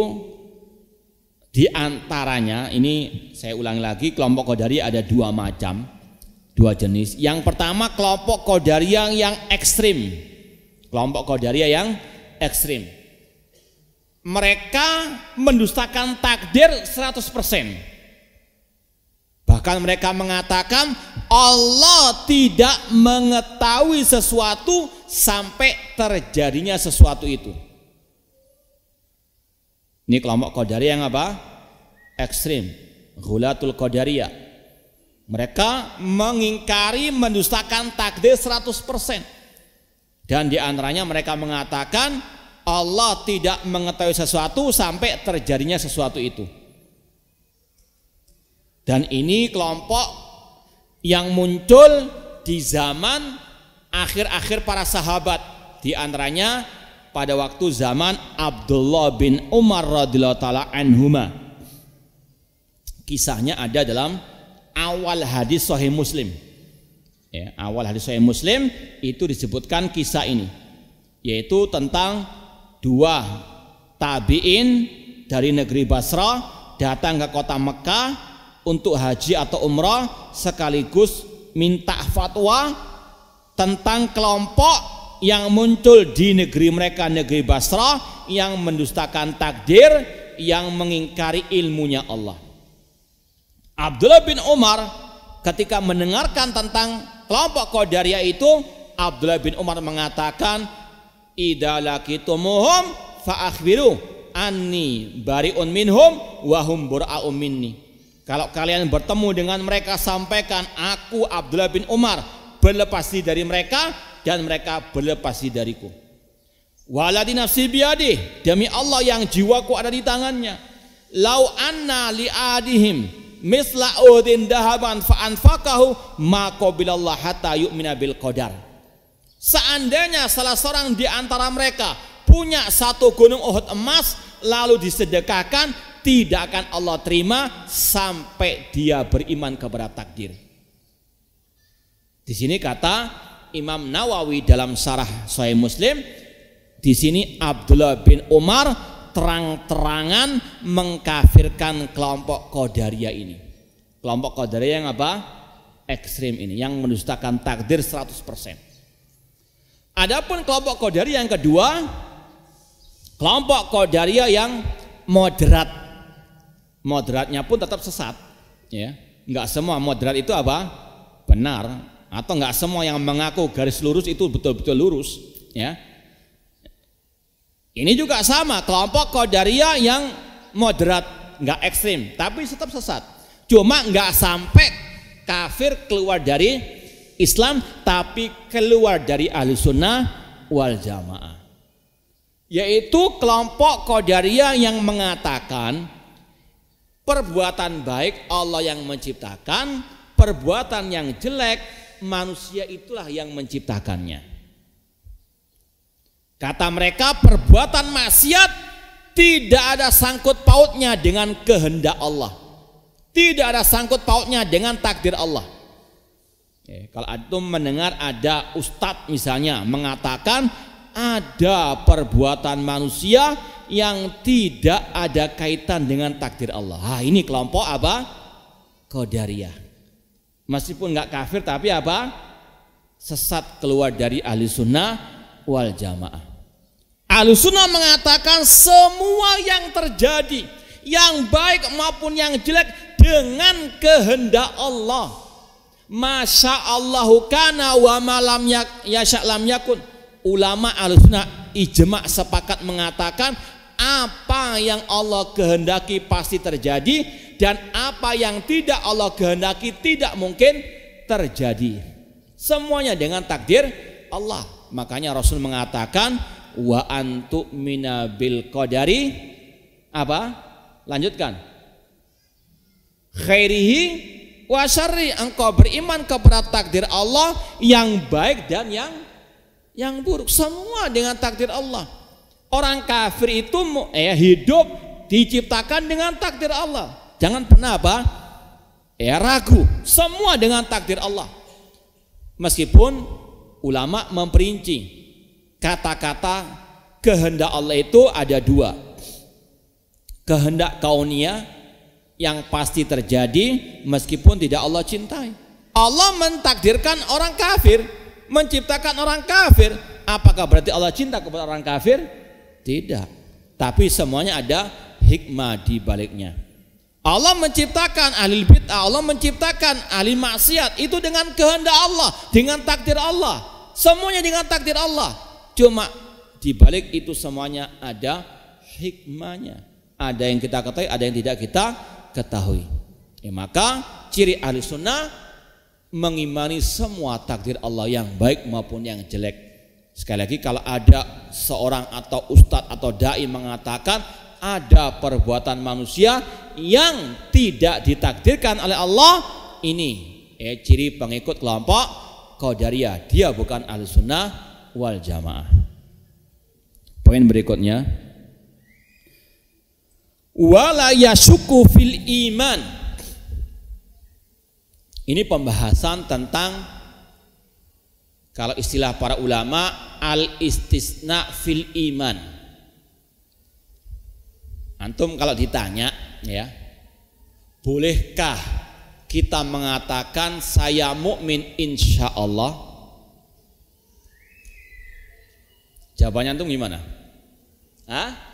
diantaranya, ini saya ulangi lagi, kelompok Qadariyah ada dua macam, dua jenis. Yang pertama kelompok Qadariyah yang ekstrim, kelompok Qadariyah yang ekstrim. Mereka mendustakan takdir 100%. Bahkan mereka mengatakan Allah tidak mengetahui sesuatu sampai terjadinya sesuatu itu. Ini kelompok Qadariyah yang apa? Ekstrim, Ghulatul Qadariyah. Mereka mengingkari, mendustakan takdir 100%. Dan diantaranya mereka mengatakan Allah tidak mengetahui sesuatu sampai terjadinya sesuatu itu. Dan ini kelompok yang muncul di zaman akhir-akhir para sahabat. Di antaranya pada waktu zaman Abdullah bin Umar radhiyallahu taala anhuma. Kisahnya ada dalam awal hadis Sahih Muslim. Ya, awal hadis Sahih Muslim itu disebutkan kisah ini, yaitu tentang dua tabi'in dari negeri Basra datang ke kota Mekah untuk haji atau umrah, sekaligus minta fatwa tentang kelompok yang muncul di negeri mereka, negeri Basra, yang mendustakan takdir, yang mengingkari ilmunya Allah. Abdullah bin Umar ketika mendengarkan tentang kelompok Qadariyah itu, Abdullah bin Umar mengatakan, idza laqitumuhum fa akhbiru anni bari'un minhum wa hum bura'u minni. Kalau kalian bertemu dengan mereka, sampaikan aku Abdullah bin Umar berlepas diri dari mereka dan mereka berlepas diri dariku. Waladhi nafsi biadih, demi Allah yang jiwaku ada di tangannya. Lau anna li'adihim misla udin dahaban fa'anfaqahu ma qabilallah hatta yu'mina bil qadar. Seandainya salah seorang di antara mereka punya satu gunung Uhud emas lalu disedekahkan, tidak akan Allah terima sampai dia beriman kepada takdir. Di sini kata Imam Nawawi dalam Syarah Sahih Muslim, di sini Abdullah bin Umar terang-terangan mengkafirkan kelompok Qadariyah ini. Kelompok Qadariyah yang apa? Ekstrim ini, yang mendustakan takdir 100%. Adapun kelompok Qadariyah yang kedua, kelompok Qadariyah yang moderat. Moderatnya pun tetap sesat, ya. Enggak semua moderat itu apa? Benar. Atau enggak semua yang mengaku garis lurus itu betul-betul lurus, ya. Ini juga sama, kelompok Qadariyah yang moderat, enggak ekstrim, tapi tetap sesat. Cuma enggak sampai kafir keluar dari Islam, tapi keluar dari Ahlu Sunnah wal Jamaah. Yaitu kelompok Qadariyah yang mengatakan perbuatan baik Allah yang menciptakan, perbuatan yang jelek manusia itulah yang menciptakannya. Kata mereka, perbuatan maksiat tidak ada sangkut pautnya dengan kehendak Allah, tidak ada sangkut pautnya dengan takdir Allah. Kalau antum mendengar ada ustadz misalnya mengatakan ada perbuatan manusia yang tidak ada kaitan dengan takdir Allah, ini kelompok apa? Qadariyah. Meskipun enggak kafir, tapi apa? Sesat, keluar dari Ahlu Sunnah wal Jamaah. Ahlu Sunnah mengatakan semua yang terjadi, yang baik maupun yang jelek, dengan kehendak Allah. Masya Allahu kana wa malam yasha lam yakun. Ulama Ahlu Sunnah ijma' sepakat mengatakan apa yang Allah kehendaki pasti terjadi, dan apa yang tidak Allah kehendaki tidak mungkin terjadi. Semuanya dengan takdir Allah. Makanya Rasul mengatakan wa antu mina bil qadari apa? Lanjutkan. Khairihi wa syarri, engkau beriman kepada takdir Allah yang baik dan yang buruk. Semua dengan takdir Allah. Orang kafir itu hidup diciptakan dengan takdir Allah. Jangan pernah apa? Ragu. Semua dengan takdir Allah. Meskipun ulama memperinci, kata-kata kehendak Allah itu ada dua. Kehendak kauniyah yang pasti terjadi meskipun tidak Allah cintai. Allah mentakdirkan orang kafir, menciptakan orang kafir. Apakah berarti Allah cinta kepada orang kafir? Tidak. Tapi semuanya ada hikmah di baliknya. Allah menciptakan ahli bid'ah, Allah menciptakan ahli maksiat, itu dengan kehendak Allah, dengan takdir Allah. Semuanya dengan takdir Allah. Cuma dibalik itu semuanya ada hikmahnya. Ada yang kita ketahui, ada yang tidak kita ketahui. Maka ciri ahli sunnah mengimani semua takdir Allah, yang baik maupun yang jelek. Sekali lagi, kalau ada seorang atau ustadz atau da'i mengatakan ada perbuatan manusia yang tidak ditakdirkan oleh Allah, ini ciri pengikut kelompok Qadariyah. Dia bukan Ahlussunnah wal Jamaah. Poin berikutnya, wala yashuku fil iman Ini pembahasan tentang, kalau istilah para ulama, al-istisna fil iman. Antum kalau ditanya, ya, bolehkah kita mengatakan saya mukmin insya Allah? Jawabannya antum gimana? Hah?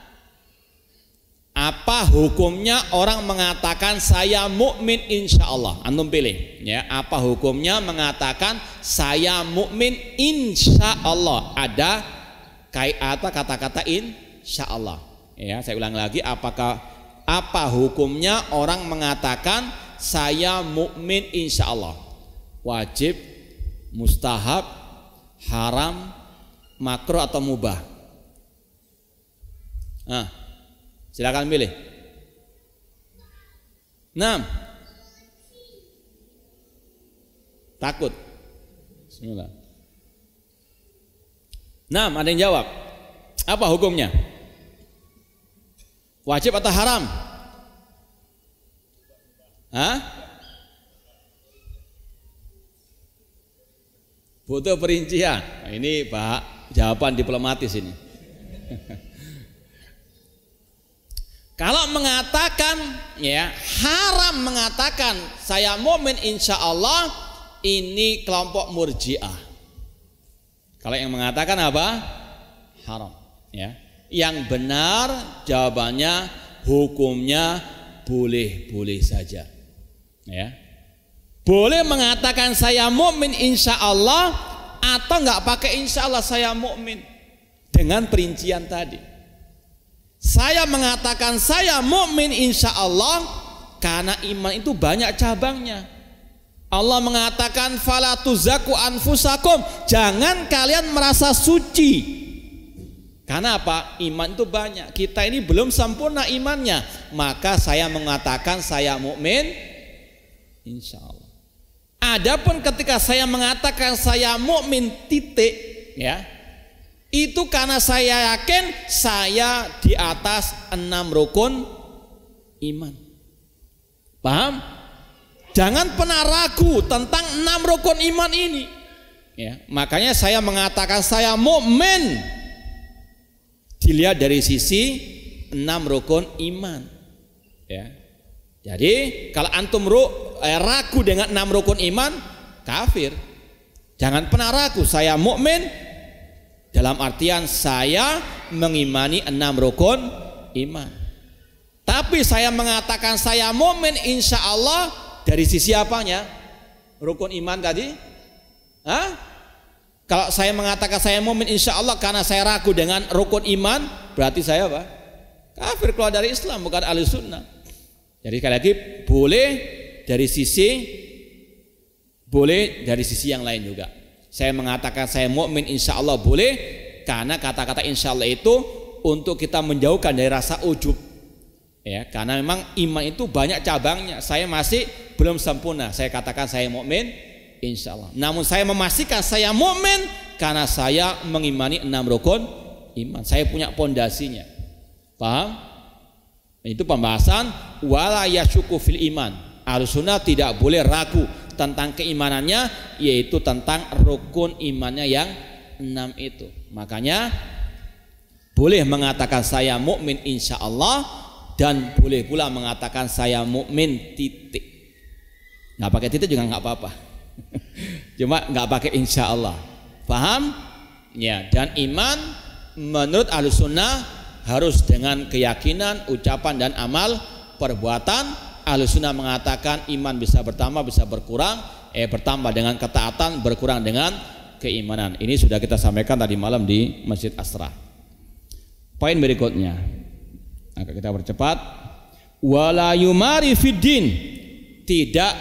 Apa hukumnya orang mengatakan saya mukmin insya Allah? Antum pilih, ya. Apa hukumnya mengatakan saya mukmin insya Allah? Ada kata kata-kata insya Allah. Ya, saya ulang lagi. Apa hukumnya orang mengatakan saya mukmin insya Allah? Wajib, mustahab, haram, makruh atau mubah? Nah, silakan pilih. 6. Takut. Bismillah. 6, ada yang jawab. Apa hukumnya? Wajib atau haram? Hah? Butuh perincian. Nah, ini Pak, jawaban diplomatis ini. Kalau mengatakan, ya, haram mengatakan saya mukmin insya Allah, ini kelompok murji'ah. Kalau yang mengatakan apa? Haram, ya. Yang benar jawabannya hukumnya boleh-boleh saja, ya. Boleh mengatakan saya mukmin insya Allah atau nggak pakai insya Allah saya mukmin dengan perincian tadi. Saya mengatakan saya mukmin insya Allah karena iman itu banyak cabangnya. Allah mengatakan fala tuzaku anfusakum, jangan kalian merasa suci. Karena apa? Iman itu banyak. Kita ini belum sempurna imannya. Maka saya mengatakan saya mukmin insya Allah. Adapun ketika saya mengatakan saya mukmin titik, ya, itu karena saya yakin saya di atas 6 rukun iman. Paham? Jangan pernah ragu tentang 6 rukun iman ini, ya. Makanya saya mengatakan saya mukmin dilihat dari sisi 6 rukun iman, ya. Jadi kalau antum ragu dengan 6 rukun iman, kafir. Jangan pernah ragu saya mukmin dalam artian saya mengimani 6 rukun iman. Tapi saya mengatakan saya mukmin insya Allah dari sisi apanya? Rukun iman tadi? Hah? Kalau saya mengatakan saya mukmin insya Allah karena saya ragu dengan rukun iman, berarti saya apa? Kafir, keluar dari Islam, bukan ahli sunnah. Jadi sekali lagi boleh dari sisi yang lain juga. Saya mengatakan saya mukmin insya Allah boleh, karena kata-kata insya Allah itu untuk kita menjauhkan dari rasa ujub, ya. Karena memang iman itu banyak cabangnya. Saya masih belum sempurna. Saya katakan saya mukmin insya Allah. Namun saya memastikan saya mukmin karena saya mengimani 6 rukun iman. Saya punya pondasinya. Paham? Itu pembahasan wala yasyuku fil iman. Ahlussunnah tidak boleh ragu tentang keimanannya, yaitu tentang rukun imannya yang 6 itu. Makanya boleh mengatakan saya mukmin insya Allah dan boleh pula mengatakan saya mukmin titik. Nggak pakai titik juga nggak apa-apa. Cuma nggak pakai insya Allah. Paham? Ya. Dan iman menurut Ahlussunnah harus dengan keyakinan, ucapan dan amal perbuatan. Ahlussunnah mengatakan iman bisa bertambah, bisa berkurang, bertambah dengan ketaatan, berkurang dengan keimanan. Ini sudah kita sampaikan tadi malam di Masjid Asra. Poin berikutnya, maka kita percepat. Wala yumari fiddin, tidak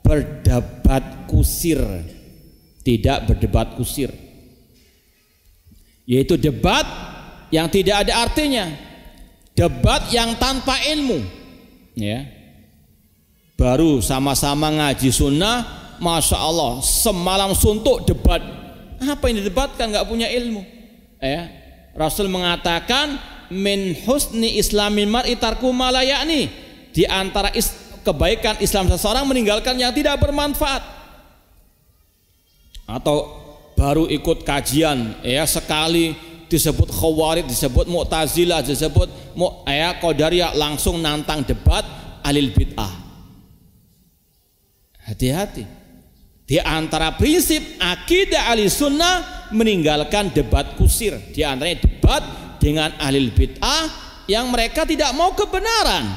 berdebat kusir, tidak berdebat kusir, yaitu debat yang tidak ada artinya, debat yang tanpa ilmu, ya. Baru sama-sama ngaji sunnah, masya Allah, semalam suntuk debat. Apa yang didebatkan? Nggak punya ilmu, ya. Rasul mengatakan min husni islami mar'i tarku ma la ya'ni, di antara kebaikan Islam seseorang meninggalkan yang tidak bermanfaat, atau baru ikut kajian ya sekali disebut khawarij, disebut mu'tazilah, disebut qadariyah, langsung nantang debat alil bid'ah. Hati-hati, di antara prinsip akidah ahli sunnah meninggalkan debat kusir, di antaranya debat dengan alil bid'ah yang mereka tidak mau kebenaran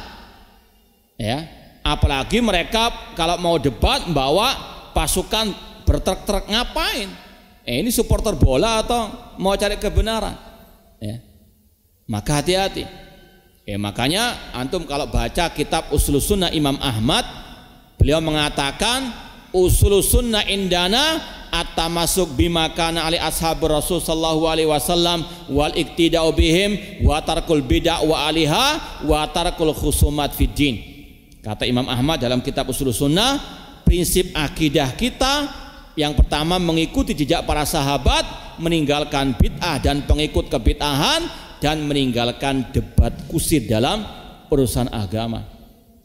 ya, apalagi mereka kalau mau debat bawa pasukan bertrek-trek, ngapain ini supporter bola atau mau cari kebenaran ya. Maka hati-hati ya, makanya antum kalau baca kitab Ushul Sunnah Imam Ahmad, beliau mengatakan Ushul Sunnah indana at-tamasuk bima kana ali ashabur rasul sallallahu alaihi wasallam wal iktida'u bihim wa tarkul bid'ah wa aliha wa tarkul khusumat fid din. Kata Imam Ahmad dalam kitab Ushul Sunnah, prinsip akidah kita yang pertama mengikuti jejak para sahabat, meninggalkan bid'ah dan pengikut kebid'ahan, dan meninggalkan debat kusir dalam urusan agama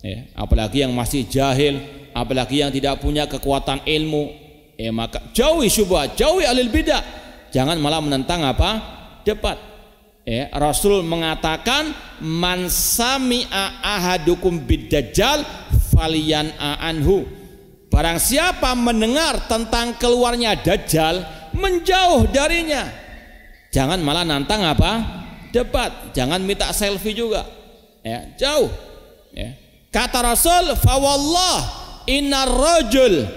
ya, apalagi yang masih jahil, apalagi yang tidak punya kekuatan ilmu ya, maka jauhi syubhat, jauhi alil bid'ah, jangan malah menentang apa? Debat ya, Rasul mengatakan man sami'a ahadukum bid-dajjal falyan'a anhu, barang siapa mendengar tentang keluarnya Dajjal, menjauh darinya. Jangan malah nantang apa? Debat. Jangan minta selfie juga. Ya, jauh. Ya. Kata Rasul, "Fawallah innar rajul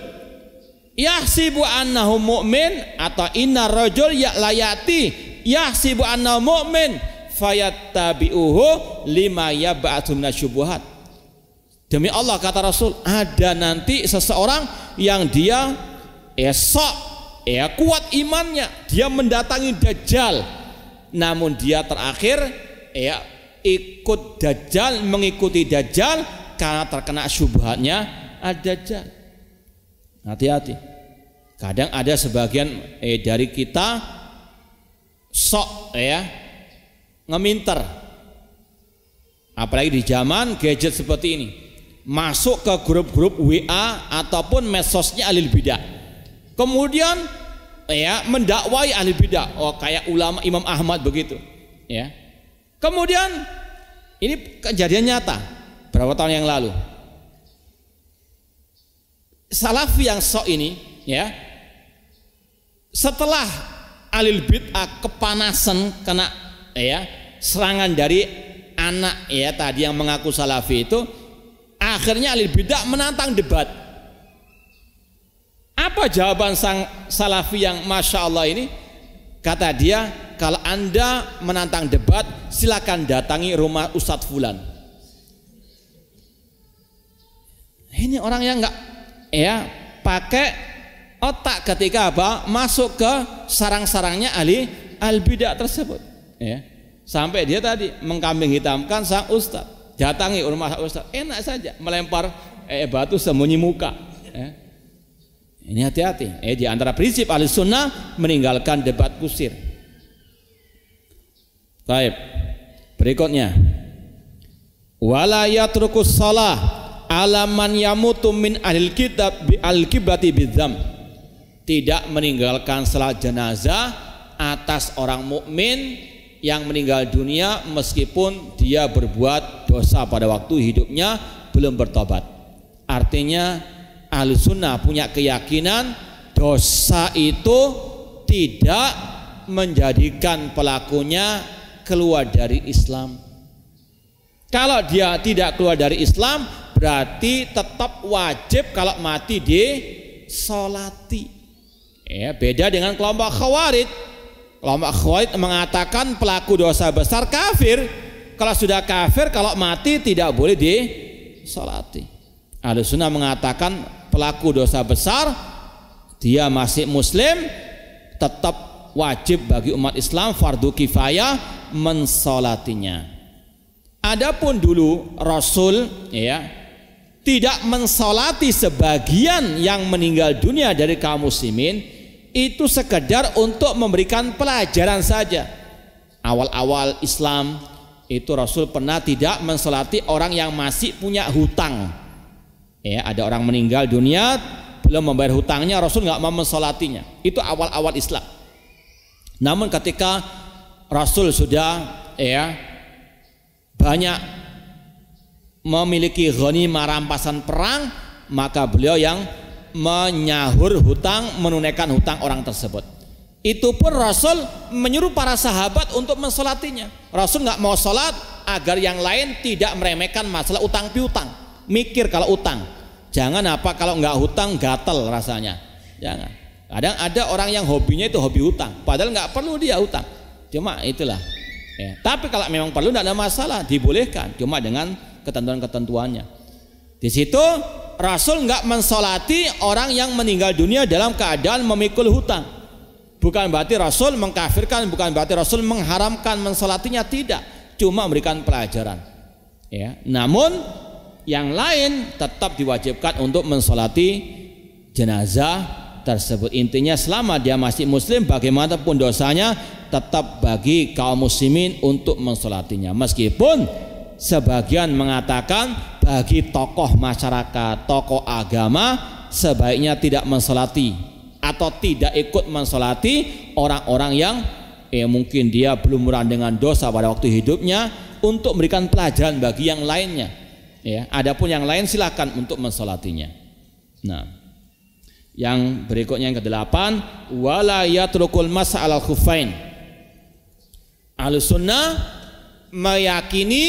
yahsibu annahu mu'min atau innar rajul ya'layati yahsibu annahu mu'min fayattabi'uhu lima yab'atsu minasyubuhat." Demi Allah, kata Rasul, ada nanti seseorang yang dia kuat imannya, dia mendatangi Dajjal, namun dia terakhir ikut Dajjal, mengikuti Dajjal karena terkena syubhatnya Ad-Dajjal. Hati-hati, kadang ada sebagian dari kita ngeminter, apalagi di zaman gadget seperti ini, masuk ke grup-grup WA ataupun medsosnya alil bidah, kemudian mendakwai alil bidah, oh kayak ulama Imam Ahmad begitu ya. Kemudian ini kejadian nyata berapa tahun yang lalu, salafi yang sok ini ya, setelah alil bidah kepanasan kena serangan dari anak tadi yang mengaku salafi itu, akhirnya alil bidah menantang debat. Apa jawaban sang salafi yang masya Allah ini? Kata dia, kalau anda menantang debat, silakan datangi rumah Ustadz Fulan. Ini orang yang nggak pakai otak ketika apa masuk ke sarang-sarangnya alil bidah tersebut. Ya. Sampai dia tadi mengkambing hitamkan sang Ustadz. Datangi rumah Ustaz, enak saja melempar batu sembunyi muka. Ini hati-hati. Di antara prinsip ahli sunnah meninggalkan debat kusir. Baik. Berikutnya. Wala yatrukus shalah ala man yamutu min ahlil kitab bi al-kiblati bidzam. Tidak meninggalkan salat jenazah atas orang mukmin yang meninggal dunia meskipun dia berbuat dosa pada waktu hidupnya, belum bertobat. Artinya ahli sunnah punya keyakinan dosa itu tidak menjadikan pelakunya keluar dari Islam. Kalau dia tidak keluar dari Islam, berarti tetap wajib kalau mati disolati ya, beda dengan kelompok khawarij. Ulama Khawarij mengatakan pelaku dosa besar kafir, kalau sudah kafir kalau mati tidak boleh disolati. Ahlussunnah mengatakan pelaku dosa besar dia masih muslim, tetap wajib bagi umat Islam fardu kifayah mensolatinya. Adapun dulu Rasul tidak mensolati sebagian yang meninggal dunia dari kaum muslimin, itu sekedar untuk memberikan pelajaran saja. Awal-awal Islam itu Rasul pernah tidak mensolati orang yang masih punya hutang Ya, ada orang meninggal dunia belum membayar hutangnya, Rasul nggak mau mensolatinya. Itu awal-awal Islam. Namun ketika Rasul sudah ya banyak memiliki ghanimah rampasan perang, maka beliau yang menyahur hutang, menunaikan hutang orang tersebut. Itu pun Rasul menyuruh para sahabat untuk mensolatinya. Rasul nggak mau sholat agar yang lain tidak meremehkan masalah utang piutang. Mikir kalau utang, jangan apa kalau nggak hutang gatel rasanya. Jangan. Kadang ada orang yang hobinya itu hobi hutang, padahal nggak perlu dia hutang. Cuma itulah. Ya. Tapi kalau memang perlu tidak ada masalah, dibolehkan. Cuma dengan ketentuan-ketentuannya. Di situ Rasul nggak mensolati orang yang meninggal dunia dalam keadaan memikul hutang. Bukan berarti Rasul mengkafirkan, bukan berarti Rasul mengharamkan mensolatinya, tidak, cuma memberikan pelajaran. Ya, namun yang lain tetap diwajibkan untuk mensolati jenazah tersebut. Intinya selama dia masih muslim, bagaimanapun dosanya, tetap bagi kaum muslimin untuk mensolatinya. Meskipun sebagian mengatakan bagi tokoh masyarakat, tokoh agama sebaiknya tidak mensolati, atau tidak ikut mensolati orang-orang yang mungkin dia belum merandengan dosa pada waktu hidupnya, untuk memberikan pelajaran bagi yang lainnya. Ya, adapun yang lain silahkan untuk mensolatinya. Nah, yang berikutnya yang ke-8, wala yatrukul masa alal khuffain. Ahlussunnah meyakini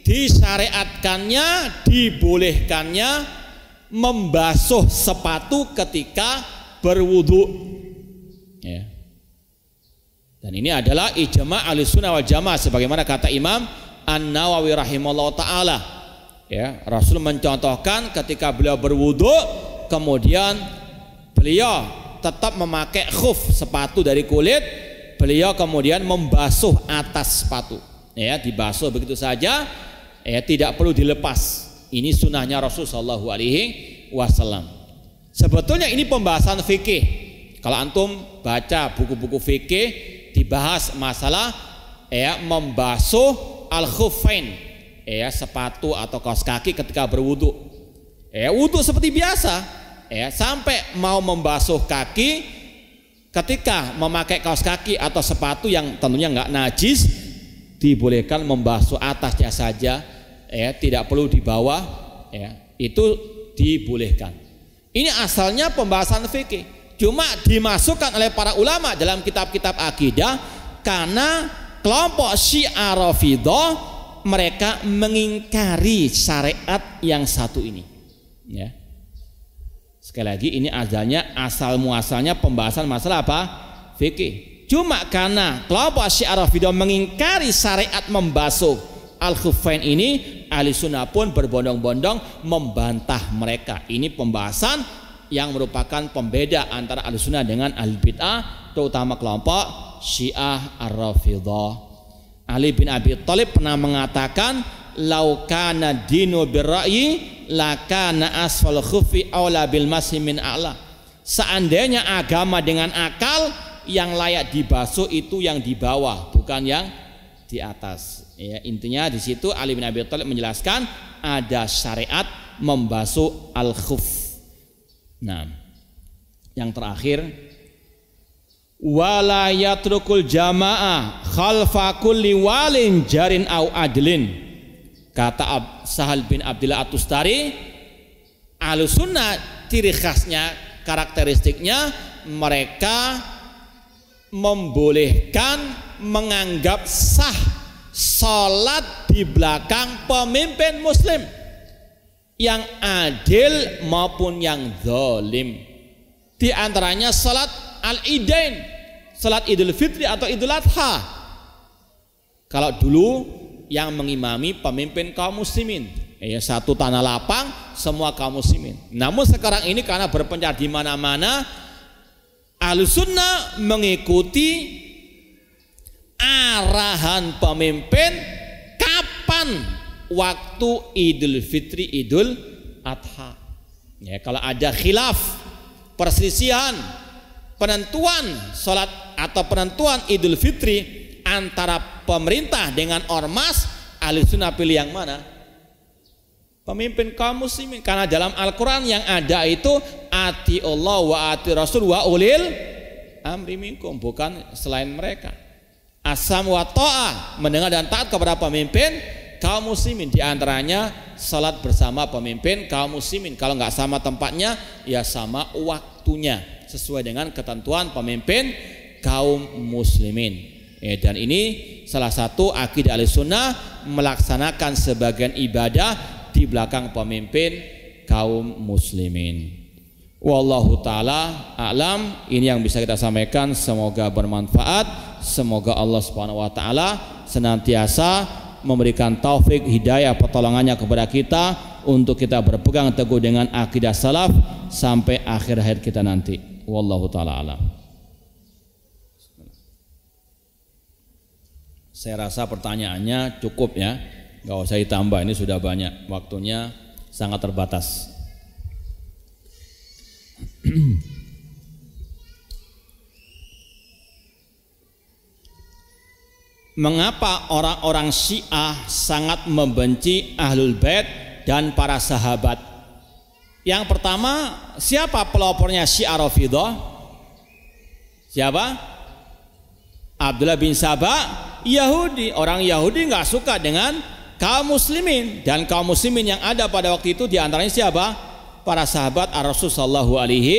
disyariatkannya, dibolehkannya membasuh sepatu ketika berwudu, ya. Dan ini adalah ijma' ahlussunnah wal jamaah sebagaimana kata Imam An-Nawawi rahimahullah ta'ala, ya. Rasul mencontohkan ketika beliau berwudu, kemudian beliau tetap memakai khuf, sepatu dari kulit, beliau kemudian membasuh atas sepatu, ya, dibasuh begitu saja, ya, tidak perlu dilepas. Ini sunnahnya Rasul sallallahu alaihi wasallam. Sebetulnya ini pembahasan fikih. Kalau antum baca buku-buku fikih, dibahas masalah membasuh al-khuffain, sepatu atau kaos kaki ketika berwudu. Wudu seperti biasa, sampai mau membasuh kaki ketika memakai kaos kaki atau sepatu yang tentunya nggak najis, dibolehkan membasuh atasnya saja, tidak perlu di bawah, itu dibolehkan. Ini asalnya pembahasan fikih, cuma dimasukkan oleh para ulama dalam kitab-kitab akidah karena kelompok Syiah Rafidhah mereka mengingkari syariat yang satu ini. Ya. Sekali lagi ini azalnya asal muasalnya pembahasan masalah apa? Fikih. Cuma karena kelompok Syiah Rafidhah mengingkari syariat membasuh al-khuffain ini, ahli sunnah pun berbondong-bondong membantah mereka. Ini pembahasan yang merupakan pembeda antara ahli sunnah dengan ahli bid'ah, terutama kelompok Syiah ar-Rafidhah. Ali bin Abi Talib pernah mengatakan, "Lau kana dinu birra'yi, lakana asfal khuffi aula bil masih min a'la." Seandainya agama dengan akal, yang layak dibasuh itu yang di bawah, bukan yang di atas. Ya, intinya di situ Ali bin Abi Thalib menjelaskan ada syariat membasuh al-khuf. Nah, yang terakhir, wala yatrukul jamaah khalfa kulli walin jarin au adlin. Kata Sahl bin Abdillah at-Tustari, ahlussunnah ciri khasnya, karakteristiknya mereka membolehkan, menganggap sah sholat di belakang pemimpin muslim yang adil maupun yang zalim. Di antaranya sholat al-idain, sholat idul fitri atau idul adha. Kalau dulu yang mengimami pemimpin kaum muslimin, satu tanah lapang semua kaum muslimin. Namun sekarang ini karena berpencar di mana-mana, ahlussunnah mengikuti arahan pemimpin kapan waktu idul fitri idul adha. Ya, kalau ada khilaf, perselisihan penentuan sholat atau penentuan idul fitri antara pemerintah dengan ormas, ahlussunnah pilih yang mana? Pemimpin kaum muslimin, karena dalam Al-Quran yang ada itu ati Allah wa ati Rasul wa ulil amri minkum, bukan selain mereka. Asam wa ta'ah, mendengar dan taat kepada pemimpin kaum muslimin, diantaranya salat bersama pemimpin kaum muslimin. Kalau nggak sama tempatnya, ya sama waktunya, sesuai dengan ketentuan pemimpin kaum muslimin. Dan ini salah satu akidah Ahlussunnah, melaksanakan sebagian ibadah di belakang pemimpin kaum muslimin. Wallahu ta'ala a'lam. Ini yang bisa kita sampaikan, semoga bermanfaat. Semoga Allah subhanahu wa ta'ala senantiasa memberikan taufik, hidayah, pertolongannya kepada kita untuk kita berpegang teguh dengan akidah salaf sampai akhir hayat kita nanti. Wallahu ta'ala a'lam. Saya rasa pertanyaannya cukup ya, nggak usah ditambah, ini sudah banyak, waktunya sangat terbatas. Mengapa orang-orang Syiah sangat membenci Ahlul Bait dan para sahabat? Yang pertama, siapa pelopornya Syiah Rafidhah? Siapa? Abdullah bin Sabah Yahudi. Orang Yahudi nggak suka dengan kaum muslimin, dan kaum muslimin yang ada pada waktu itu diantaranya siapa? Para sahabat Rasul sallallahu alaihi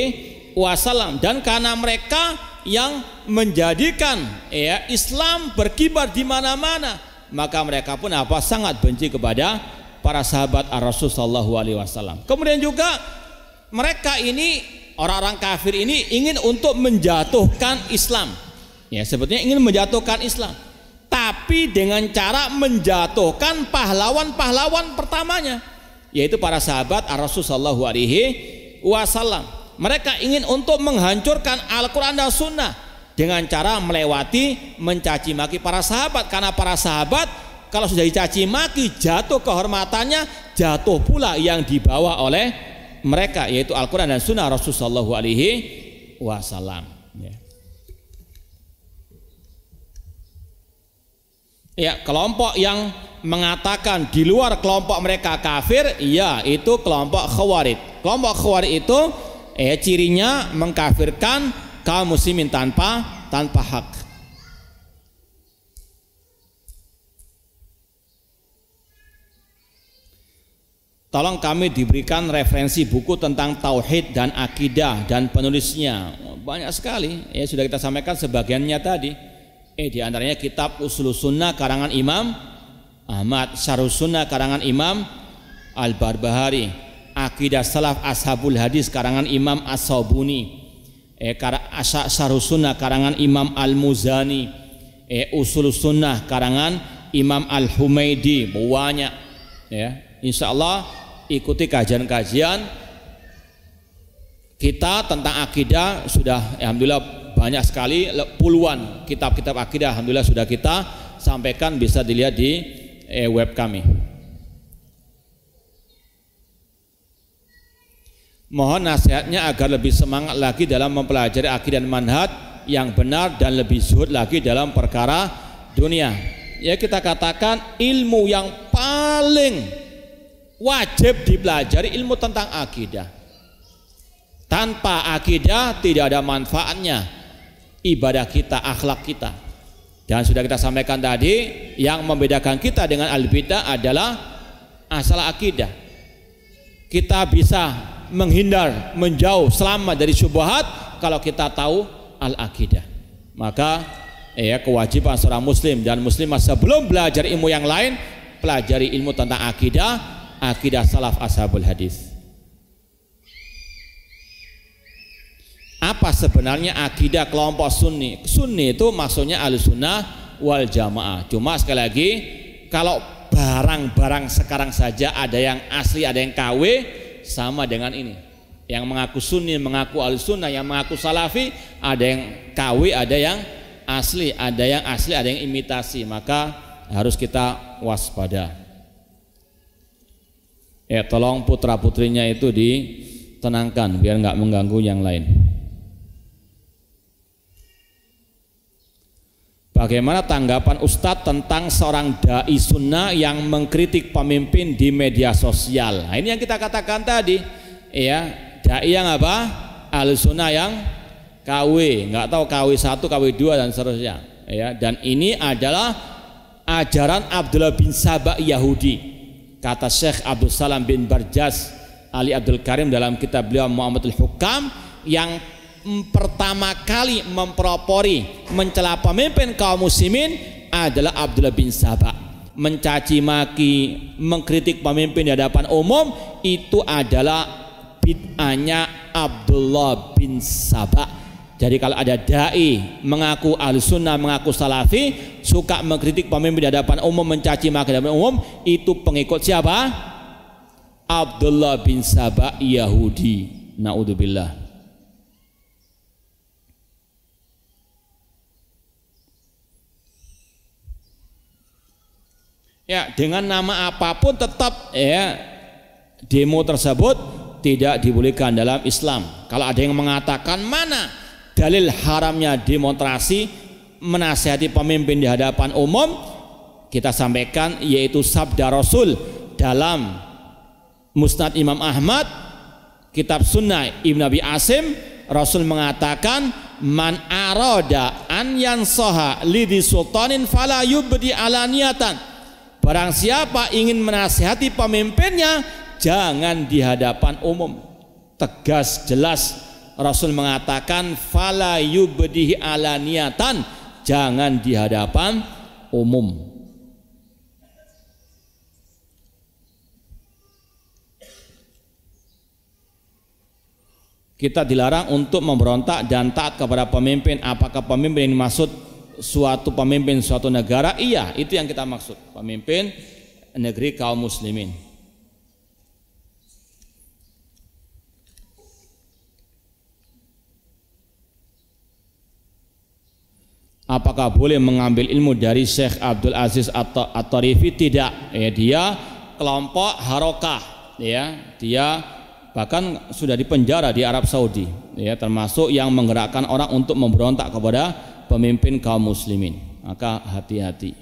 wasallam. Dan karena mereka yang menjadikan ya Islam berkibar di mana-mana, maka mereka pun apa, sangat benci kepada para sahabat Rasul sallallahu alaihi wasallam. Kemudian juga mereka ini, orang-orang kafir ini, ingin untuk menjatuhkan Islam. Ya, sebetulnya ingin menjatuhkan Islam, tapi dengan cara menjatuhkan pahlawan-pahlawan pertamanya, yaitu para sahabat Rasulullah SAW. Mereka ingin untuk menghancurkan Al-Quran dan Sunnah dengan cara melewati mencaci maki para sahabat, karena para sahabat kalau sudah dicaci maki, jatuh kehormatannya, jatuh pula yang dibawa oleh mereka, yaitu Al-Quran dan Sunnah Rasulullah SAW. Ya, kelompok yang mengatakan di luar kelompok mereka kafir, ya itu kelompok Khawarij. Kelompok Khawarij itu cirinya mengkafirkan kaum muslimin tanpa hak. Tolong kami diberikan referensi buku tentang tauhid dan akidah dan penulisnya. Banyak sekali, ya sudah kita sampaikan sebagiannya tadi. Di antaranya kitab Ushul Sunnah karangan Imam Ahmad, Syarh Sunnah karangan Imam Al-Barbahari, Aqidah Salaf Ashabul Hadis karangan Imam As-Saubani, Syarh Sunnah karangan Imam Al-Muzani, Ushul Sunnah karangan Imam Al-Humaidi. Banyak ya. Insya Allah ikuti kajian-kajian kita tentang akidah, sudah alhamdulillah banyak sekali, puluhan kitab-kitab akidah alhamdulillah sudah kita sampaikan, bisa dilihat di web kami. Mohon nasihatnya agar lebih semangat lagi dalam mempelajari akidah dan manhaj yang benar, dan lebih zuhud lagi dalam perkara dunia. Ya, kita katakan ilmu yang paling wajib dipelajari ilmu tentang akidah. Tanpa akidah tidak ada manfaatnya ibadah kita, akhlak kita. Dan sudah kita sampaikan tadi, yang membedakan kita dengan al-bidah adalah asal akidah. Kita bisa menghindar, menjauh, selamat dari syubhat kalau kita tahu al-akidah. Maka kewajiban seorang muslim dan muslimah sebelum belajar ilmu yang lain, pelajari ilmu tentang akidah, akidah salaf ashabul hadis. Apa sebenarnya akidah kelompok Sunni? Sunni itu maksudnya Ahlussunnah wal Jamaah. Cuma sekali lagi, kalau barang-barang sekarang saja ada yang asli, ada yang KW, sama dengan ini. Yang mengaku Sunni, mengaku Ahlussunnah, yang mengaku Salafi, ada yang KW, ada yang asli, ada yang asli, ada yang imitasi. Maka harus kita waspada. Tolong putra-putrinya itu ditenangkan biar nggak mengganggu yang lain. Bagaimana tanggapan Ustadz tentang seorang da'i sunnah yang mengkritik pemimpin di media sosial? Nah, ini yang kita katakan tadi, ya, da'i yang apa? Ahli sunnah yang KW, nggak tahu KW1, KW2 dan seterusnya, ya. Dan ini adalah ajaran Abdullah bin Sabah Yahudi, kata Sheikh Abdul Salam bin Barjas Ali Abdul Karim dalam kitab beliau Mu'awiyah al-Hukam, yang pertama kali mempropori mencela pemimpin kaum muslimin adalah Abdullah bin Sabah. Mencaci maki, mengkritik pemimpin di hadapan umum itu adalah bid'ahnya Abdullah bin Sabah. Jadi kalau ada dai mengaku al-sunnah, mengaku salafi, suka mengkritik pemimpin di hadapan umum, mencaci maki di hadapan umum, itu pengikut siapa? Abdullah bin Sabah Yahudi. Naudzubillah. Ya, dengan nama apapun tetap, ya, demo tersebut tidak dibolehkan dalam Islam. Kalau ada yang mengatakan mana dalil haramnya demonstrasi menasihati pemimpin di hadapan umum, kita sampaikan yaitu sabda Rasul dalam Musnad Imam Ahmad, Kitab Sunnah Ibn Abi Asim. Rasul mengatakan, man aroda an yansoha lidi sultanin fala yubdi alaniyatan. Barang siapa ingin menasihati pemimpinnya, jangan di hadapan umum. Tegas, jelas. Rasul mengatakan, fala yubdihi alaniyatan, jangan di hadapan umum. Kita dilarang untuk memberontak dan taat kepada pemimpin. Apakah pemimpin yang dimaksud suatu pemimpin suatu negara? Iya, itu yang kita maksud, pemimpin negeri kaum muslimin. Apakah boleh mengambil ilmu dari Sheikh Abdul Aziz At-Tarifi? Tidak, ya, dia kelompok harokah, ya, dia bahkan sudah dipenjara di Arab Saudi, ya, termasuk yang menggerakkan orang untuk memberontak kepada pemimpin kaum muslimin. Maka hati-hati.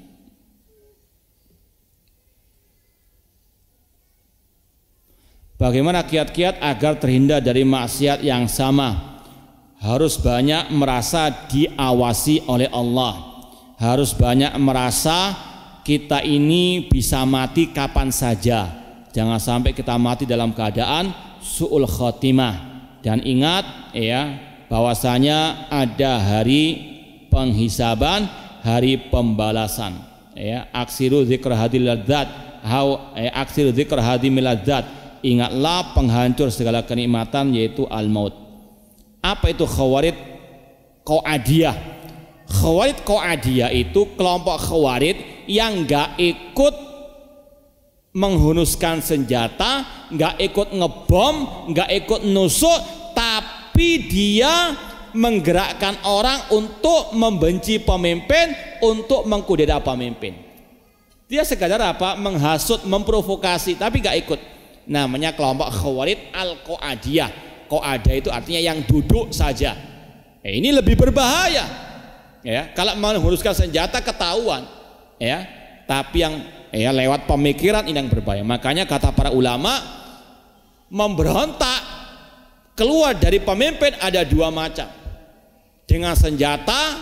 Bagaimana kiat-kiat agar terhindar dari maksiat yang sama? Harus banyak merasa diawasi oleh Allah. Harus banyak merasa kita ini bisa mati kapan saja. Jangan sampai kita mati dalam keadaan su'ul khotimah. Dan ingat, ya, bahwasanya ada hari penghisaban, hari pembalasan, ya. Aksiru dzikr hadil ladzat, aksiru dzikr hadimil ladzat. Ingatlah penghancur segala kenikmatan yaitu al-maut. Apa itu Khawarid Qaadiyah? Khawarid Qaadiyah itu kelompok Khawarid yang enggak ikut menghunuskan senjata, enggak ikut ngebom, enggak ikut nusuk, tapi dia menggerakkan orang untuk membenci pemimpin, untuk mengkudeta pemimpin. Dia sekadar apa? Menghasut, memprovokasi, tapi gak ikut. Namanya kelompok Khawarid Al-Qaadiyah. Qaadiyah itu artinya yang duduk saja. Ini lebih berbahaya, ya. Kalau menghunuskan senjata ketahuan, ya. Tapi yang, ya, lewat pemikiran, ini yang berbahaya. Makanya kata para ulama, memberontak keluar dari pemimpin ada dua macam. Dengan senjata,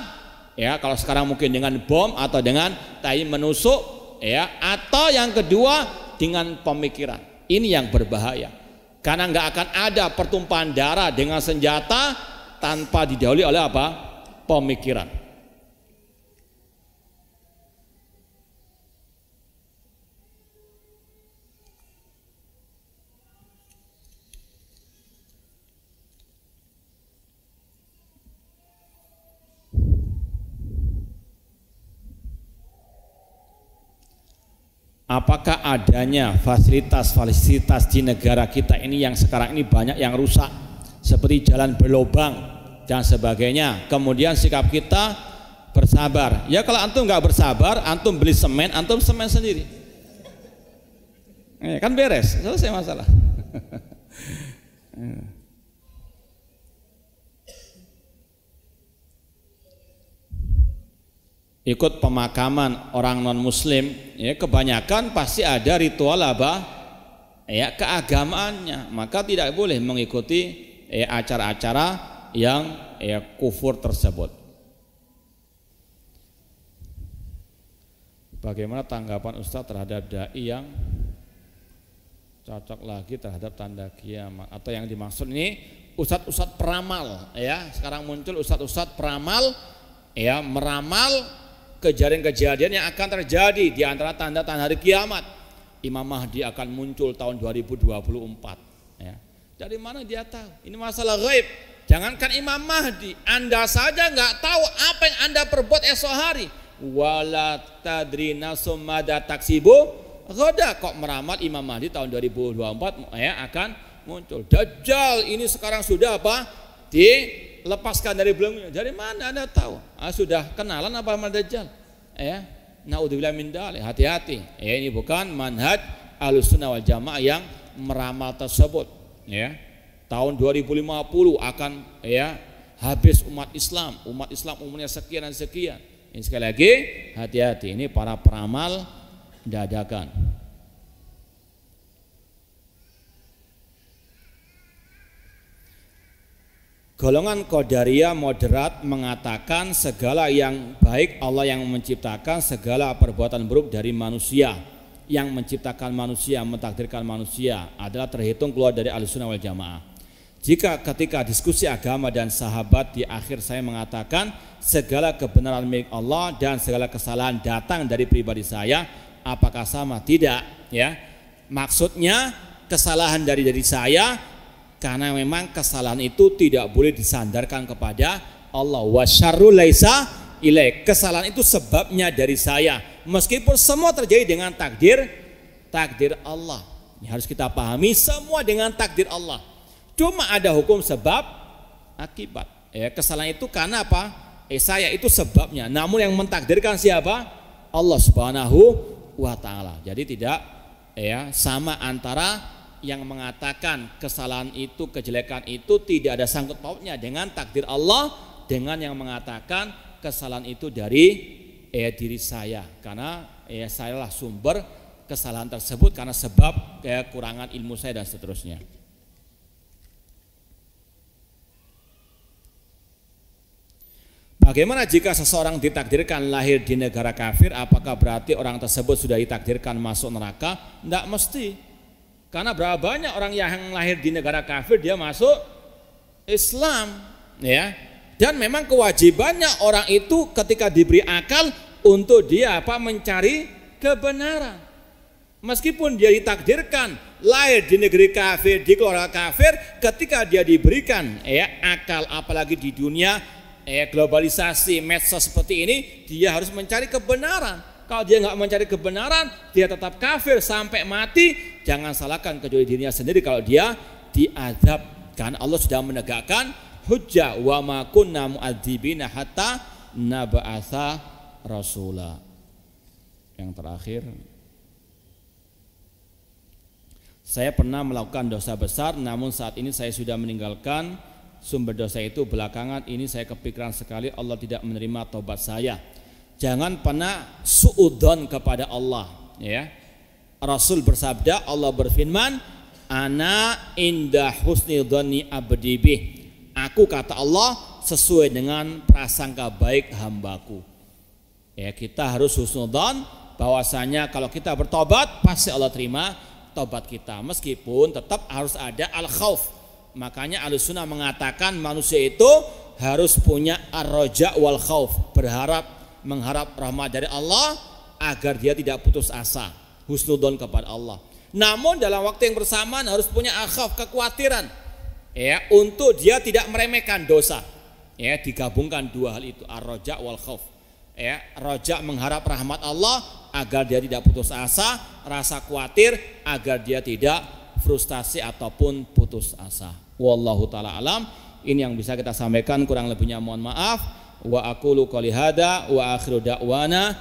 ya, kalau sekarang mungkin dengan bom atau dengan tai menusuk, ya, atau yang kedua dengan pemikiran. Ini yang berbahaya. Karena nggak akan ada pertumpahan darah dengan senjata tanpa didahului oleh apa? Pemikiran. Apakah adanya fasilitas-fasilitas di negara kita ini yang sekarang ini banyak yang rusak, seperti jalan berlobang dan sebagainya? Kemudian sikap kita bersabar. Ya, kalau antum nggak bersabar, antum beli semen, antum semen sendiri, kan beres, selesai masalah. ikut pemakaman orang non-muslim, ya, kebanyakan pasti ada ritual apa, ya, keagamaannya. Maka tidak boleh mengikuti acara-acara yang kufur tersebut. Bagaimana tanggapan Ustaz terhadap da'i yang cocok lagi terhadap tanda kiamat, atau yang dimaksud ini ustadz-ustadz peramal, ya, sekarang muncul ustadz-ustadz peramal, ya, meramal kejadian-kejadian yang akan terjadi di antara tanda-tanda hari kiamat. Imam Mahdi akan muncul tahun 2024, ya. Dari mana dia tahu? Ini masalah gaib. Jangankan Imam Mahdi, Anda saja nggak tahu apa yang Anda perbuat esok hari. Wala tadri nasum mada taksibu ghoda, kok meramal Imam Mahdi tahun 2024, ya, akan muncul. Dajjal ini sekarang sudah apa, dilepaskan dari belenggunya. Dari mana Anda tahu? Ah, sudah kenalan apa sama Dajjal, ya? Naudzubillah min dzalik. Hati-hati, ya, ini bukan manhaj Ahlussunnah wal Jamaah yang meramal tersebut, ya. Tahun 2050 akan, ya, habis umat Islam. Umat Islam umurnya sekian dan sekian. Ini sekali lagi hati-hati, ini para peramal dadakan. Golongan Qadariyah moderat mengatakan segala yang baik Allah yang menciptakan, segala perbuatan buruk dari manusia. Yang menciptakan manusia, mentakdirkan manusia adalah terhitung keluar dari Ahlussunnah wal Jamaah. Jika ketika diskusi agama dan sahabat di akhir saya mengatakan segala kebenaran milik Allah dan segala kesalahan datang dari pribadi saya, apakah sama? Tidak, ya. Maksudnya kesalahan dari diri saya, karena memang kesalahan itu tidak boleh disandarkan kepada Allah. Wa syarrul laisa ilaik. Kesalahan itu sebabnya dari saya. Meskipun semua terjadi dengan takdir Allah. Ini harus kita pahami, semua dengan takdir Allah. Cuma ada hukum sebab akibat. Ya, kesalahan itu karena apa? Saya itu sebabnya. Namun yang mentakdirkan siapa? Allah Subhanahu wa ta'ala. Jadi tidak, ya, sama antara yang mengatakan kesalahan itu, kejelekan itu tidak ada sangkut pautnya dengan takdir Allah, dengan yang mengatakan kesalahan itu dari diri saya, karena saya lah sumber kesalahan tersebut karena sebab kekurangan ilmu saya dan seterusnya. Bagaimana jika seseorang ditakdirkan lahir di negara kafir, apakah berarti orang tersebut sudah ditakdirkan masuk neraka? Tidak mesti, karena berapa banyak orang yang lahir di negara kafir dia masuk Islam, ya. Dan memang kewajibannya orang itu ketika diberi akal untuk dia apa, mencari kebenaran. Meskipun dia ditakdirkan lahir di negeri kafir, di keluarga kafir, ketika dia diberikan, ya, akal, apalagi di dunia globalisasi medsos seperti ini, dia harus mencari kebenaran. Kalau dia nggak mencari kebenaran, dia tetap kafir sampai mati. Jangan salahkan kecuali dirinya sendiri kalau dia diazab, karena Allah sudah menegakkan hujjah, wa ma kunna mu'adzibina hatta nab'atsa rasula. Yang terakhir, saya pernah melakukan dosa besar, namun saat ini saya sudah meninggalkan sumber dosa itu. Belakangan ini saya kepikiran sekali Allah tidak menerima taubat saya. Jangan pernah suudzon kepada Allah, ya. Rasul bersabda, Allah berfirman, ana inda husni dzanni abdi bih. Aku, kata Allah, sesuai dengan prasangka baik hambaku. Ya, kita harus husnudzon bahwasanya kalau kita bertobat pasti Allah terima tobat kita, meskipun tetap harus ada al-khauf. Makanya Ahlussunnah mengatakan manusia itu harus punya ar-raja wal khauf, berharap, mengharap rahmat dari Allah agar dia tidak putus asa, husnudzon kepada Allah. Namun dalam waktu yang bersamaan harus punya al-khauf, kekhawatiran, ya, untuk dia tidak meremehkan dosa. Ya, digabungkan dua hal itu, ar-raja wal khauf. Ya, raja mengharap rahmat Allah agar dia tidak putus asa, rasa khawatir agar dia tidak frustasi ataupun putus asa. Wallahu ta'ala alam. Ini yang bisa kita sampaikan, kurang lebihnya mohon maaf. Wa aqulu qouli hadza wa akhiru da'wana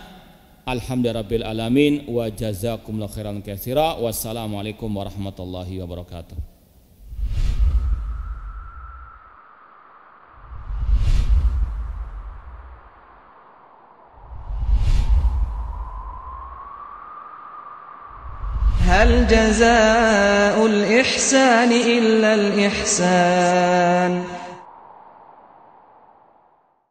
alhamdulillahirabbil alamin wa jazakumullahu khairan katsira. Wassalamualaikum warahmatullahi wabarakatuh. هل جزاء الإحسان إلا الإحسان